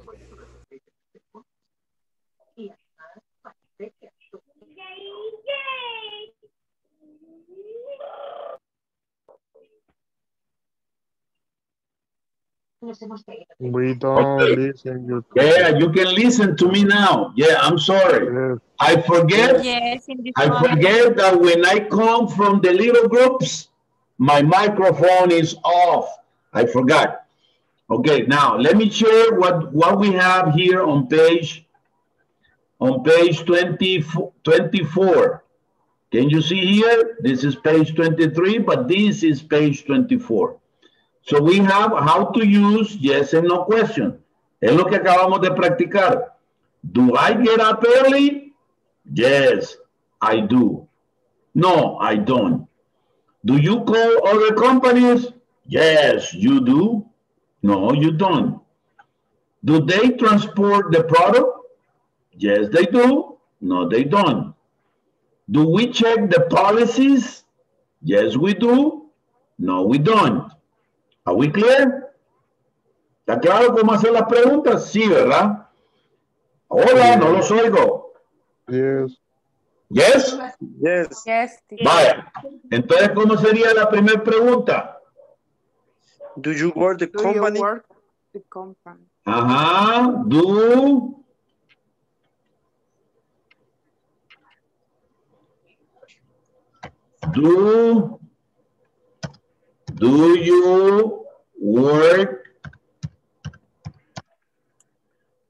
We don't listen. Yeah, you can listen to me now. Yeah, I'm sorry. Yes. I forget. Yes, I forget that when I come from the little groups, my microphone is off. I forgot. Okay, now let me share what we have here on page 24. Can you see here? This is page 23, but this is page 24. So we have how to use yes and no question. Es lo que acabamos de practicar. Do I get up early? Yes, I do. No, I don't. Do you call other companies? Yes, you do. No, you don't. Do they transport the product? Yes, they do. No, they don't. Do we check the policies? Yes, we do. No, we don't. Are we clear? ¿Está claro cómo hacer las preguntas? Sí, ¿verdad? Hola, no los oigo. Yes. Yes. Yes. Yes. Vaya. Entonces, ¿cómo sería la primera pregunta? Do you work the company? Do you work the company? Ajá. Do you work?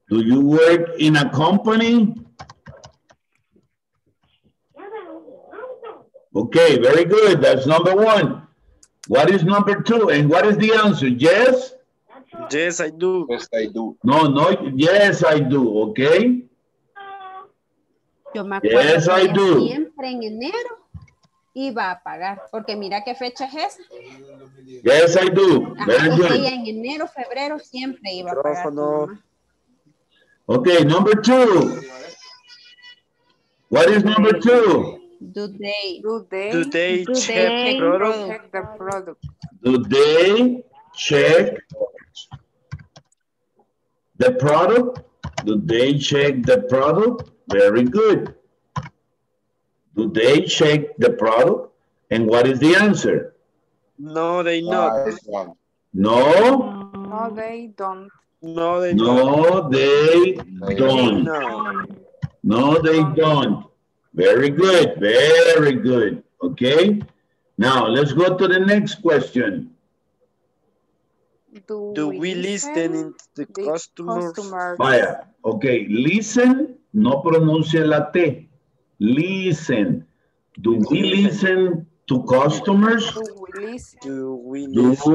Do you work in a company? Okay, very good. That's number one. What is number two? And what is the answer? Yes? Yes, I do. Yes, I do. No, no. Yes, I do. Okay? Yo me acuerdo yes, I do. Siempre en enero iba a pagar. Porque mira qué fecha es esa. Yes, I do. Ajá, very good. En enero, febrero siempre iba a pagar. Okay, number two. What is number two? Do they check the product? Do they check the product? Do they check the product? Very good. Do they check the product? And what is the answer? No, they not. No? No, they don't. No, they don't. No, they don't. No, they don't. Very good, very good. Okay, now let's go to the next question. Do we listen in the customers? Vaya, okay, listen, no pronuncia la T. Listen. Do we listen to customers? Do we listen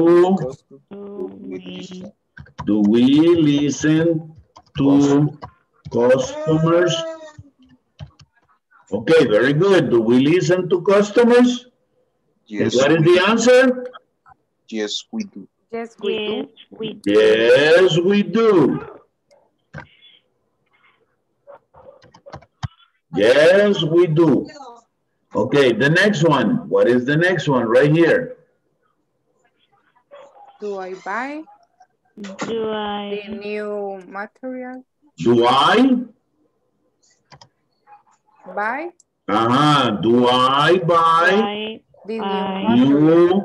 to customers? Okay, very good. Do we listen to customers? Yes. And what is the answer? Yes, we do. Yes, we do. Yes, we do. Yes, we do. Okay, the next one. What is the next one right here? Do I buy? Do I? The new material? Do I? Buy? Do I buy the new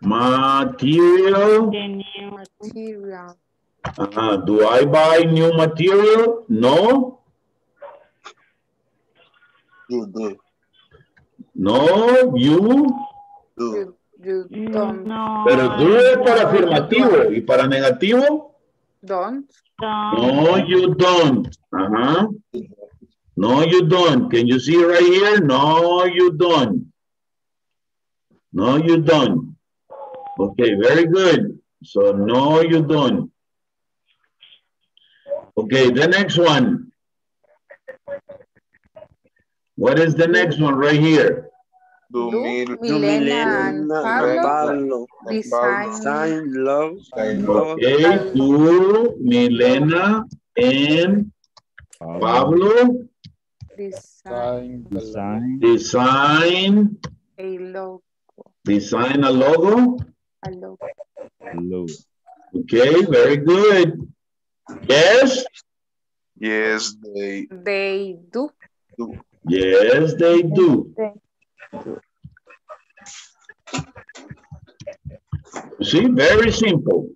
material? Do I buy new material? No. You do. No, you do. No. Pero do es para afirmativo y para negativo. Don't. No, you don't. No, you don't. Can you see right here? No, you don't. No, you don't. Okay, very good. So, no, you don't. Okay, the next one. What is the next one right here? Do Milena and Pablo design a logo. Okay, very good. Yes? Yes, they do. Yes, they do. See, very simple.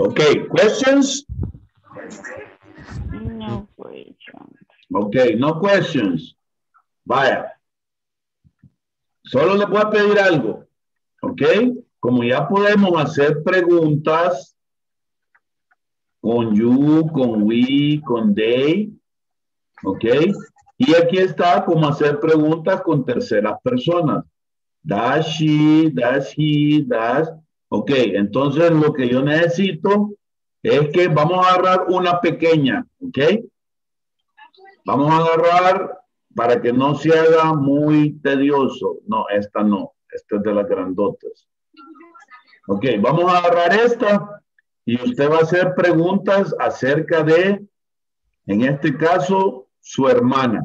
Okay, questions? No questions. Okay, no questions. Vaya. Solo le voy a pedir algo. Ok, como ya podemos hacer preguntas con you, con we, con they. Ok. Y aquí está como hacer preguntas con terceras personas. Does she, does he, does. Ok, entonces lo que yo necesito es que vamos a agarrar una pequeña. Ok. Vamos a agarrar para que no se haga muy tedioso. No, esta no. Esta es de las grandotas. Ok, vamos a agarrar esta. Y usted va a hacer preguntas acerca de, en este caso, su hermana.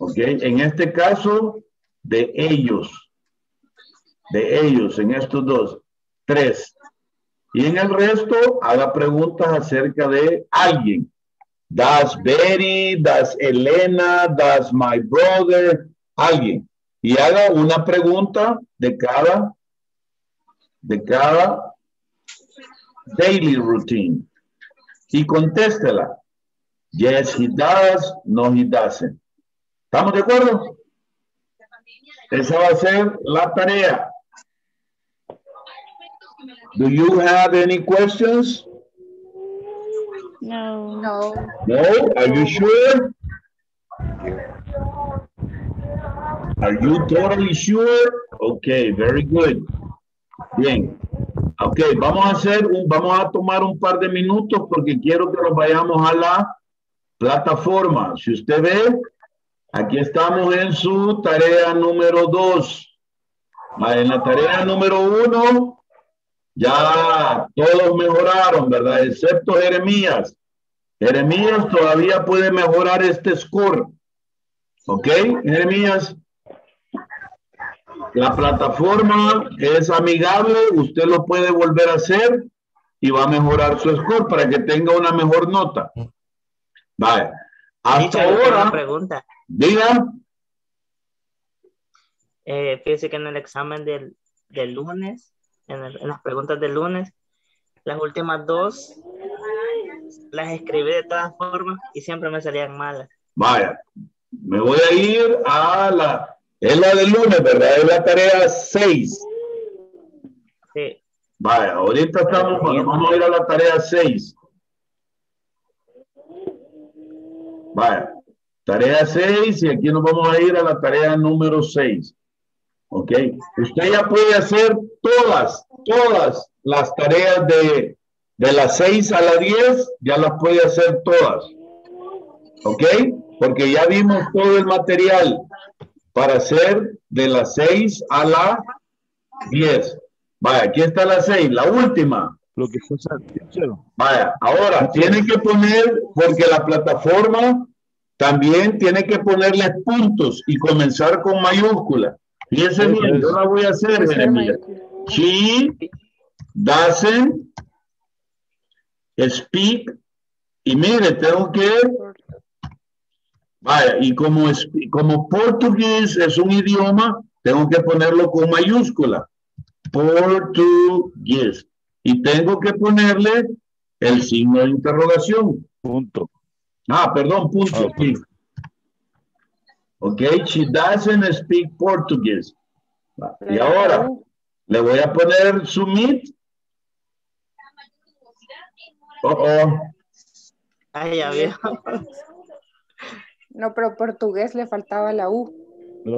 Ok, en este caso, de ellos. De ellos, en estos dos. Tres. Y en el resto, haga preguntas acerca de alguien. Does Betty, does Elena, does my brother, alguien. y haga una pregunta de cada daily routine y contéstela. Yes, he does. No, he doesn't. ¿Estamos de acuerdo? Esa va a ser la tarea. Do you have any questions? No. No. No? Are you sure? Are you totally sure? Okay, very good. Bien. Ok, vamos a tomar un par de minutos porque quiero que nos vayamos a la plataforma. Si usted ve, aquí estamos en su tarea número 2. En la tarea número 1, ya todos mejoraron, ¿verdad? Excepto Jeremías. Jeremías todavía puede mejorar este score. Ok, Jeremías. La plataforma es amigable, usted lo puede volver a hacer y va a mejorar su score para que tenga una mejor nota. Vale. Hasta ahora, pregunta. Diga. Fíjese que en el examen del lunes, en las preguntas del lunes, las últimas dos las escribí de todas formas y siempre me salían malas. Vaya, me voy a ir a la... Es la del lunes, ¿verdad? Es la tarea 6. Sí. Vaya, ahorita estamos, vamos a ir a la tarea 6. Vaya, tarea 6 y aquí nos vamos a ir a la tarea número 6. Ok. Usted ya puede hacer todas las tareas de las 6 a la 10, ya las puede hacer todas. Ok. Porque ya vimos todo el material para hacer de las 6 a la 10. Vaya, aquí está la 6, la última. Lo que pasa, vaya, ahora tienen que poner, porque la plataforma también tiene que ponerles puntos y comenzar con mayúscula. Fíjense bien, yo la voy a hacer. Mira. She doesn't speak. Y mire, tengo que... Vaya, y como portugués es un idioma, tengo que ponerlo con mayúscula. Portugués. Y tengo que ponerle el signo de interrogación. Punto. Ah, perdón, punto. Okay. Ok, she doesn't speak Portuguese. Y ahora, le voy a poner submit. Ay, ya veo. No, pero portugués le faltaba la U.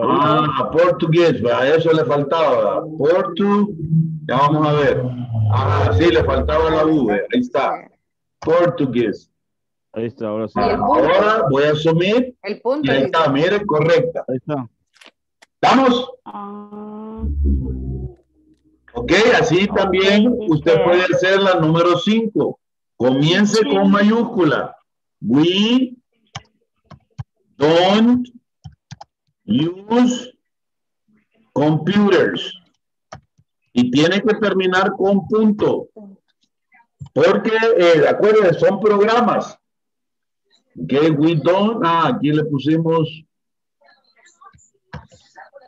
Ah, portugués, a eso le faltaba. Portu, ya vamos a ver. Ah, sí, le faltaba la U, ahí está. Portugués. Ahí está, ahora sí. Ahora voy a asumir. El punto. Y ahí está, mire, correcta. Ahí está. ¿Estamos? Ok, así también usted puede hacer la número 5. Comience con mayúscula. We... don't use computers. Y tiene que terminar con punto. Porque, acuérdense, son programas. Okay, we don't, aquí le pusimos.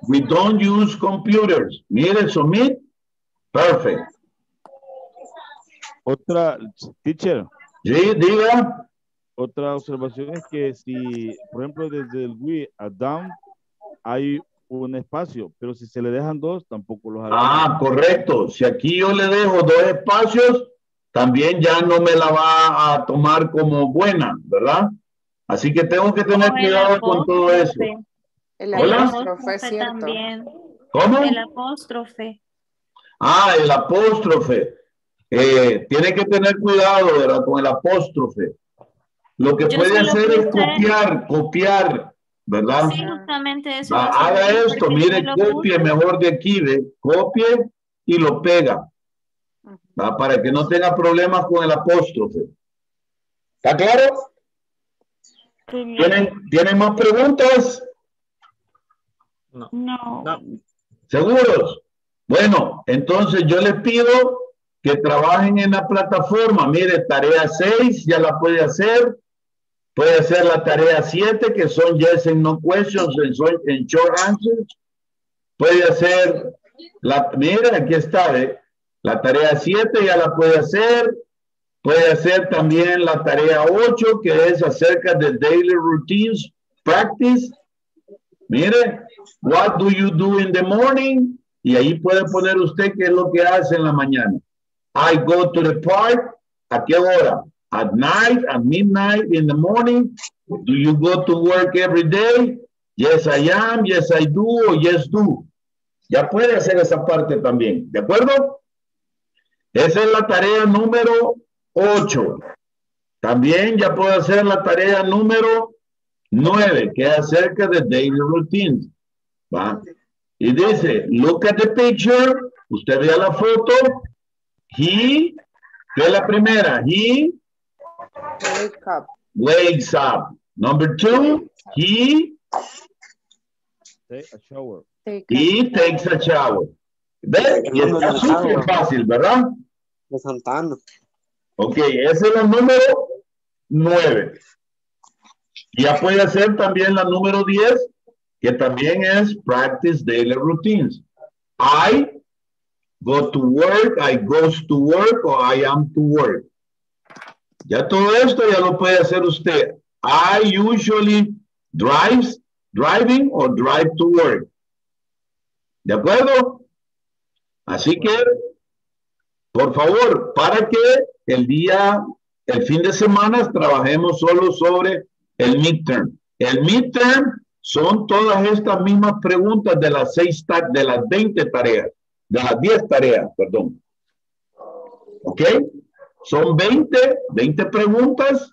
We don't use computers. Mire, submit. Perfect. Otra, teacher. Sí, diga. Otra observación es que si, por ejemplo, desde el we a down hay un espacio, pero si se le dejan dos, tampoco los hará. Ah, correcto. Si aquí yo le dejo dos espacios, también ya no me la va a tomar como buena, ¿verdad? Así que tengo que tener cuidado con todo eso. El apóstrofe también. ¿Cómo? El apóstrofe. Ah, el apóstrofe. Tiene que tener cuidado, ¿verdad? Con el apóstrofe. Lo que puede hacer es copiar, ¿verdad? Sí, justamente eso. Haga esto, mire, copie mejor de aquí, ¿ve? Copie y lo pega. ¿Va? Para que no tenga problemas con el apóstrofe. ¿Está claro? ¿Tienen más preguntas? No. ¿Seguros? Bueno, entonces yo les pido que trabajen en la plataforma. Mire, tarea 6 ya la puede hacer. Puede hacer la tarea 7, que son yes and no questions and short answers. Puede hacer, mira, aquí está, la tarea 7 ya la puede hacer. Puede hacer también la tarea 8, que es acerca de daily routines, practice. Mire, what do you do in the morning? Y ahí puede poner usted qué es lo que hace en la mañana. I go to the park. ¿A qué hora? At night, at midnight, in the morning. Do you go to work every day? Yes, I am. Yes, I do. O yes, do. Ya puede hacer esa parte también. ¿De acuerdo? Esa es la tarea número 8. También ya puede hacer la tarea número 9, que es acerca de daily routines. ¿Va? Y dice, look at the picture. Usted vea la foto. He, que es la primera. He wakes up. Wakes up. Number 2, he take a shower. He takes a shower. ¿Ves? Y está súper fácil, ¿verdad? De Santana. Ok, esa es la número 9. Ya puede hacer también la número 10, que también es practice daily routines. I go to work, I goes to work, o I am to work. Ya todo esto ya lo puede hacer usted. I usually drives, driving, o drive to work. ¿De acuerdo? Así que, por favor, para que el fin de semana, trabajemos solo sobre el midterm. El midterm son todas estas mismas preguntas de las 20 tareas, de las 10 tareas, perdón. ¿Ok? Son 20 preguntas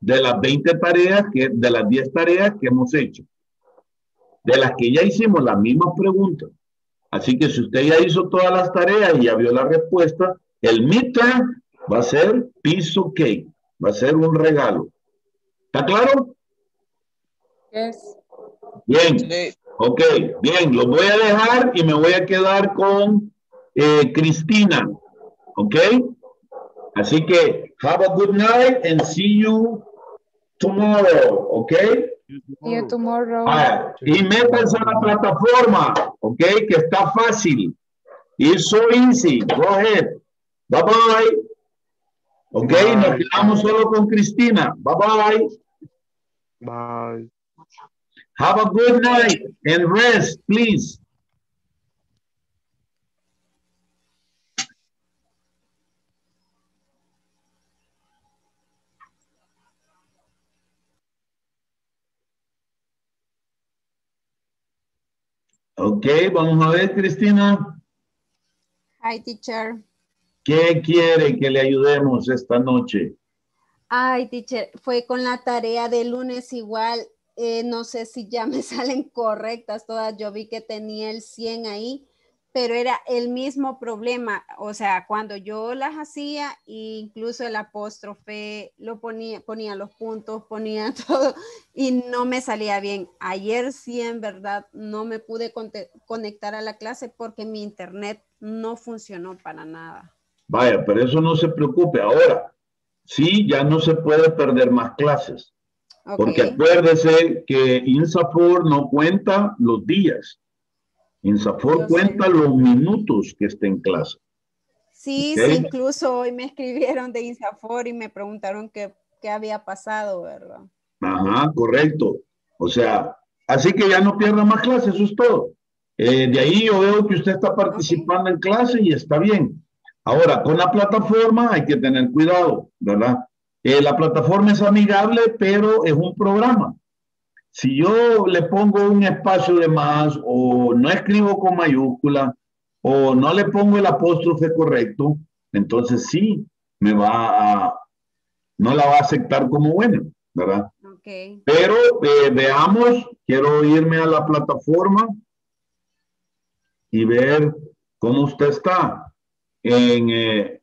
de las 20 tareas, de las 10 tareas que hemos hecho. De las que ya hicimos las mismas preguntas. Así que si usted ya hizo todas las tareas y ya vio la respuesta, el midterm va a ser piece of cake, va a ser un regalo. ¿Está claro? Yes. Bien, sí. Ok, bien, los voy a dejar y me voy a quedar con Cristina, ok. Así que, have a good night and see you tomorrow, ok. See you tomorrow. Y métanse a la plataforma, ok, que está fácil. It's so easy, go ahead. Bye bye. Ok, bye. Nos quedamos solo con Cristina. Bye bye. Bye. Have a good night and rest, please. Ok, vamos a ver, Cristina. Hi, teacher. ¿Qué quiere que le ayudemos esta noche? Ay, teacher, fue con la tarea de lunes igual. No sé si ya me salen correctas todas. Yo vi que tenía el 100 ahí, pero era el mismo problema. O sea, cuando yo las hacía, incluso el apóstrofe, lo ponía los puntos, ponía todo y no me salía bien. Ayer sí, en verdad, no me pude conectar a la clase porque mi internet no funcionó para nada. Vaya, pero eso no se preocupe. Ahora, sí, ya no se puede perder más clases. Okay. Porque acuérdese que INSAFOR no cuenta los días. INSAFOR cuenta los minutos que esté en clase. Sí, ¿okay? Sí, incluso hoy me escribieron de INSAFOR y me preguntaron qué había pasado, ¿verdad? Ajá, correcto. O sea, así que ya no pierda más clases, eso es todo. De ahí yo veo que usted está participando en clase y está bien. Ahora, con la plataforma hay que tener cuidado, ¿verdad? La plataforma es amigable, pero es un programa. Si yo le pongo un espacio de más, o no escribo con mayúscula, o no le pongo el apóstrofe correcto, entonces sí, no la va a aceptar como buena, ¿verdad? Okay. Pero veamos, quiero irme a la plataforma y ver cómo usted está en...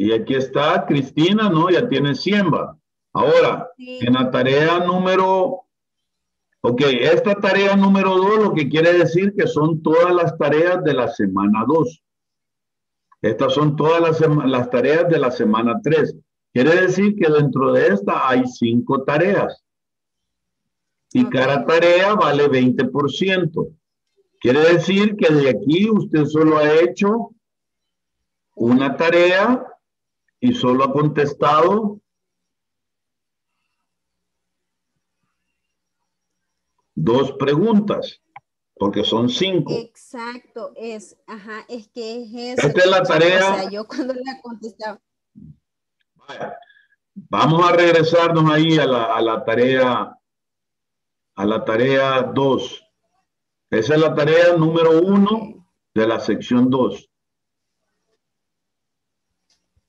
Y aquí está Cristina, ¿no? Ya tiene 100, va. Ahora, sí. En la tarea número Ok, esta tarea número 2 lo que quiere decir que son todas las tareas de la semana 2. Estas son todas las tareas de la semana 3. Quiere decir que dentro de esta hay 5 tareas. Y cada tarea vale 20%. Quiere decir que de aquí usted solo ha hecho una tarea y solo ha contestado 2 preguntas, porque son 5. Exacto, es que es eso. Esta es la tarea. O sea, yo cuando la contestaba. Vaya, vamos a regresarnos ahí a la tarea 2. Esa es la tarea número 1 de la sección 2.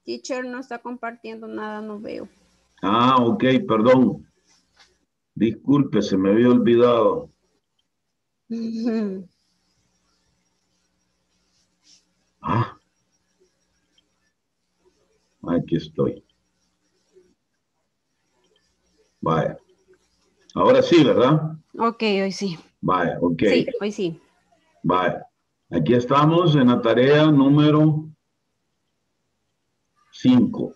Teacher no está compartiendo nada, no veo. Ah, ok, perdón. Disculpe, se me había olvidado. Ah. Aquí estoy. Vaya. Ahora sí, ¿verdad? Ok, hoy sí. Vaya, ok. Sí, hoy sí. Vaya. Aquí estamos en la tarea número 5.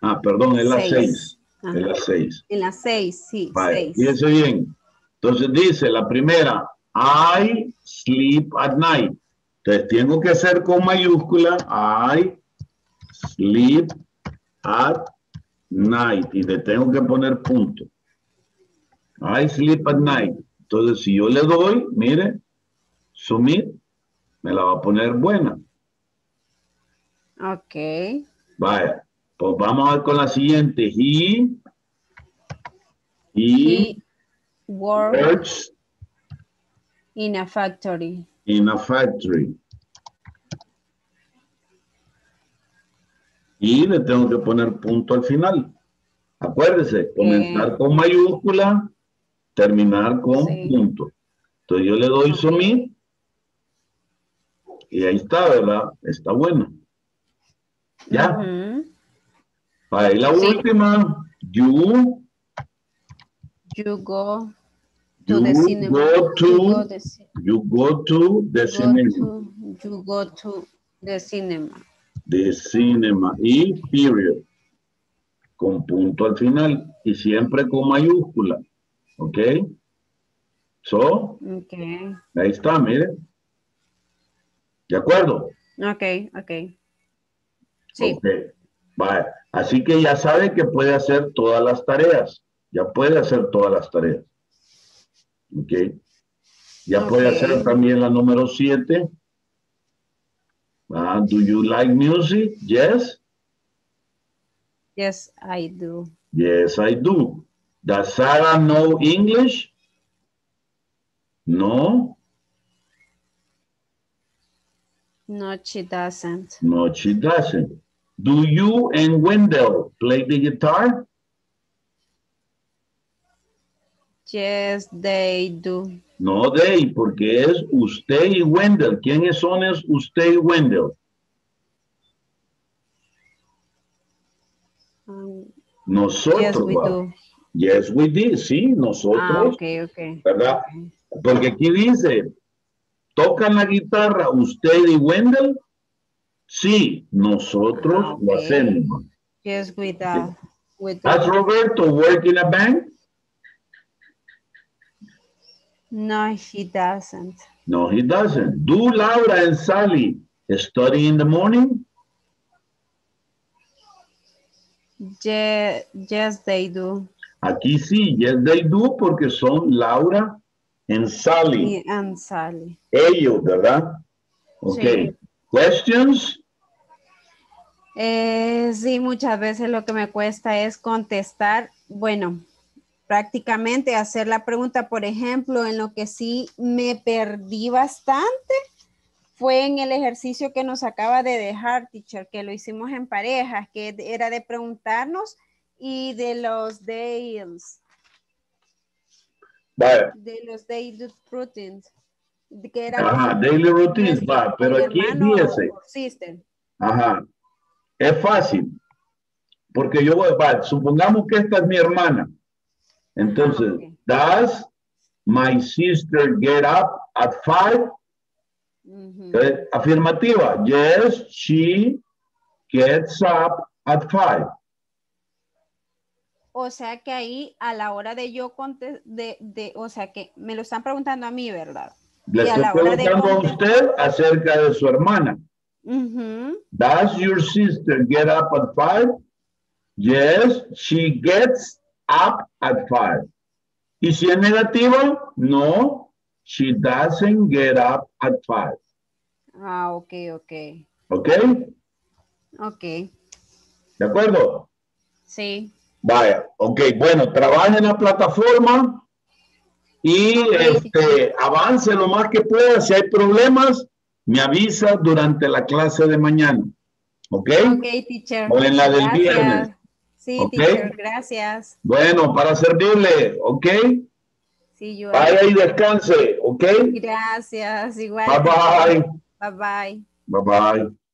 Ah, perdón, es la 6. Ajá. En las 6. En las 6, sí. Vale. Fíjense bien. Entonces dice la primera, I sleep at night. Entonces tengo que hacer con mayúscula, I sleep at night. Y le tengo que poner punto. I sleep at night. Entonces si yo le doy, mire, submit, me la va a poner buena. Ok. Vaya. Pues vamos a ver con la siguiente. He works in a factory. In a factory. Y le tengo que poner punto al final. Acuérdese, comenzar con mayúscula, terminar con punto. Entonces yo le doy submit. Y ahí está, ¿verdad? Está bueno. ¿Ya? Ahí la última, you go to the cinema y period con punto al final y siempre con mayúscula, ¿ok? Ahí está, mire, ¿de acuerdo? Ok. Vale. Así que ya sabe que puede hacer todas las tareas. Ya puede hacer todas las tareas. Ok. Ya puede hacer también la número 7. Do you like music? Yes. Yes, I do. Yes, I do. Does Sarah know English? No. No, she doesn't. No, she doesn't. Do you and Wendell play the guitar? Yes, they do. No, they, porque es usted y Wendell. ¿Quiénes son es usted y Wendell? Nosotros. Yes, we do. Yes, we did. Sí, nosotros. Ok. ¿Verdad? Porque aquí dice, ¿tocan la guitarra usted y Wendell? Sí, nosotros lo hacemos. Yes, Does Roberto work in a bank? No, he doesn't. No, he doesn't. Do Laura and Sally study in the morning? Yes, they do. Aquí sí, yes, they do, porque son Laura and Sally. Ellos, ¿verdad? Ok. Sí. Questions? Sí, muchas veces lo que me cuesta es contestar, bueno, prácticamente hacer la pregunta, por ejemplo, en lo que sí me perdí bastante fue en el ejercicio que nos acaba de dejar, teacher, que lo hicimos en parejas, que era de preguntarnos y de los days. Vale. De los daily routines. Que era daily routines, va, pero aquí fíjese. Es fácil. Porque supongamos que esta es mi hermana. Entonces, does My sister get up at 5? Mm-hmm. Affirmativa. Yes, she gets up at 5. O sea que ahí a la hora de yo contestar, o sea que me lo están preguntando a mí, ¿verdad? Le estoy preguntando a usted acerca de su hermana. Uh-huh. Does your sister get up at 5? Yes, she gets up at 5. Y si es negativo, no, she doesn't get up at 5. Ah, ok, ok. Ok. Ok. ¿De acuerdo? Sí. Vaya, ok, bueno, trabaja en la plataforma y avance lo más que pueda. Si hay problemas, me avisa durante la clase de mañana. ¿Ok? Ok, teacher. O en la del viernes. Sí, okay, teacher, gracias. Bueno, para servirle, ¿ok? Sí, yo. Vaya y descanse, ¿ok? Gracias, igual. Bye, bye. Bye, bye. Bye, bye.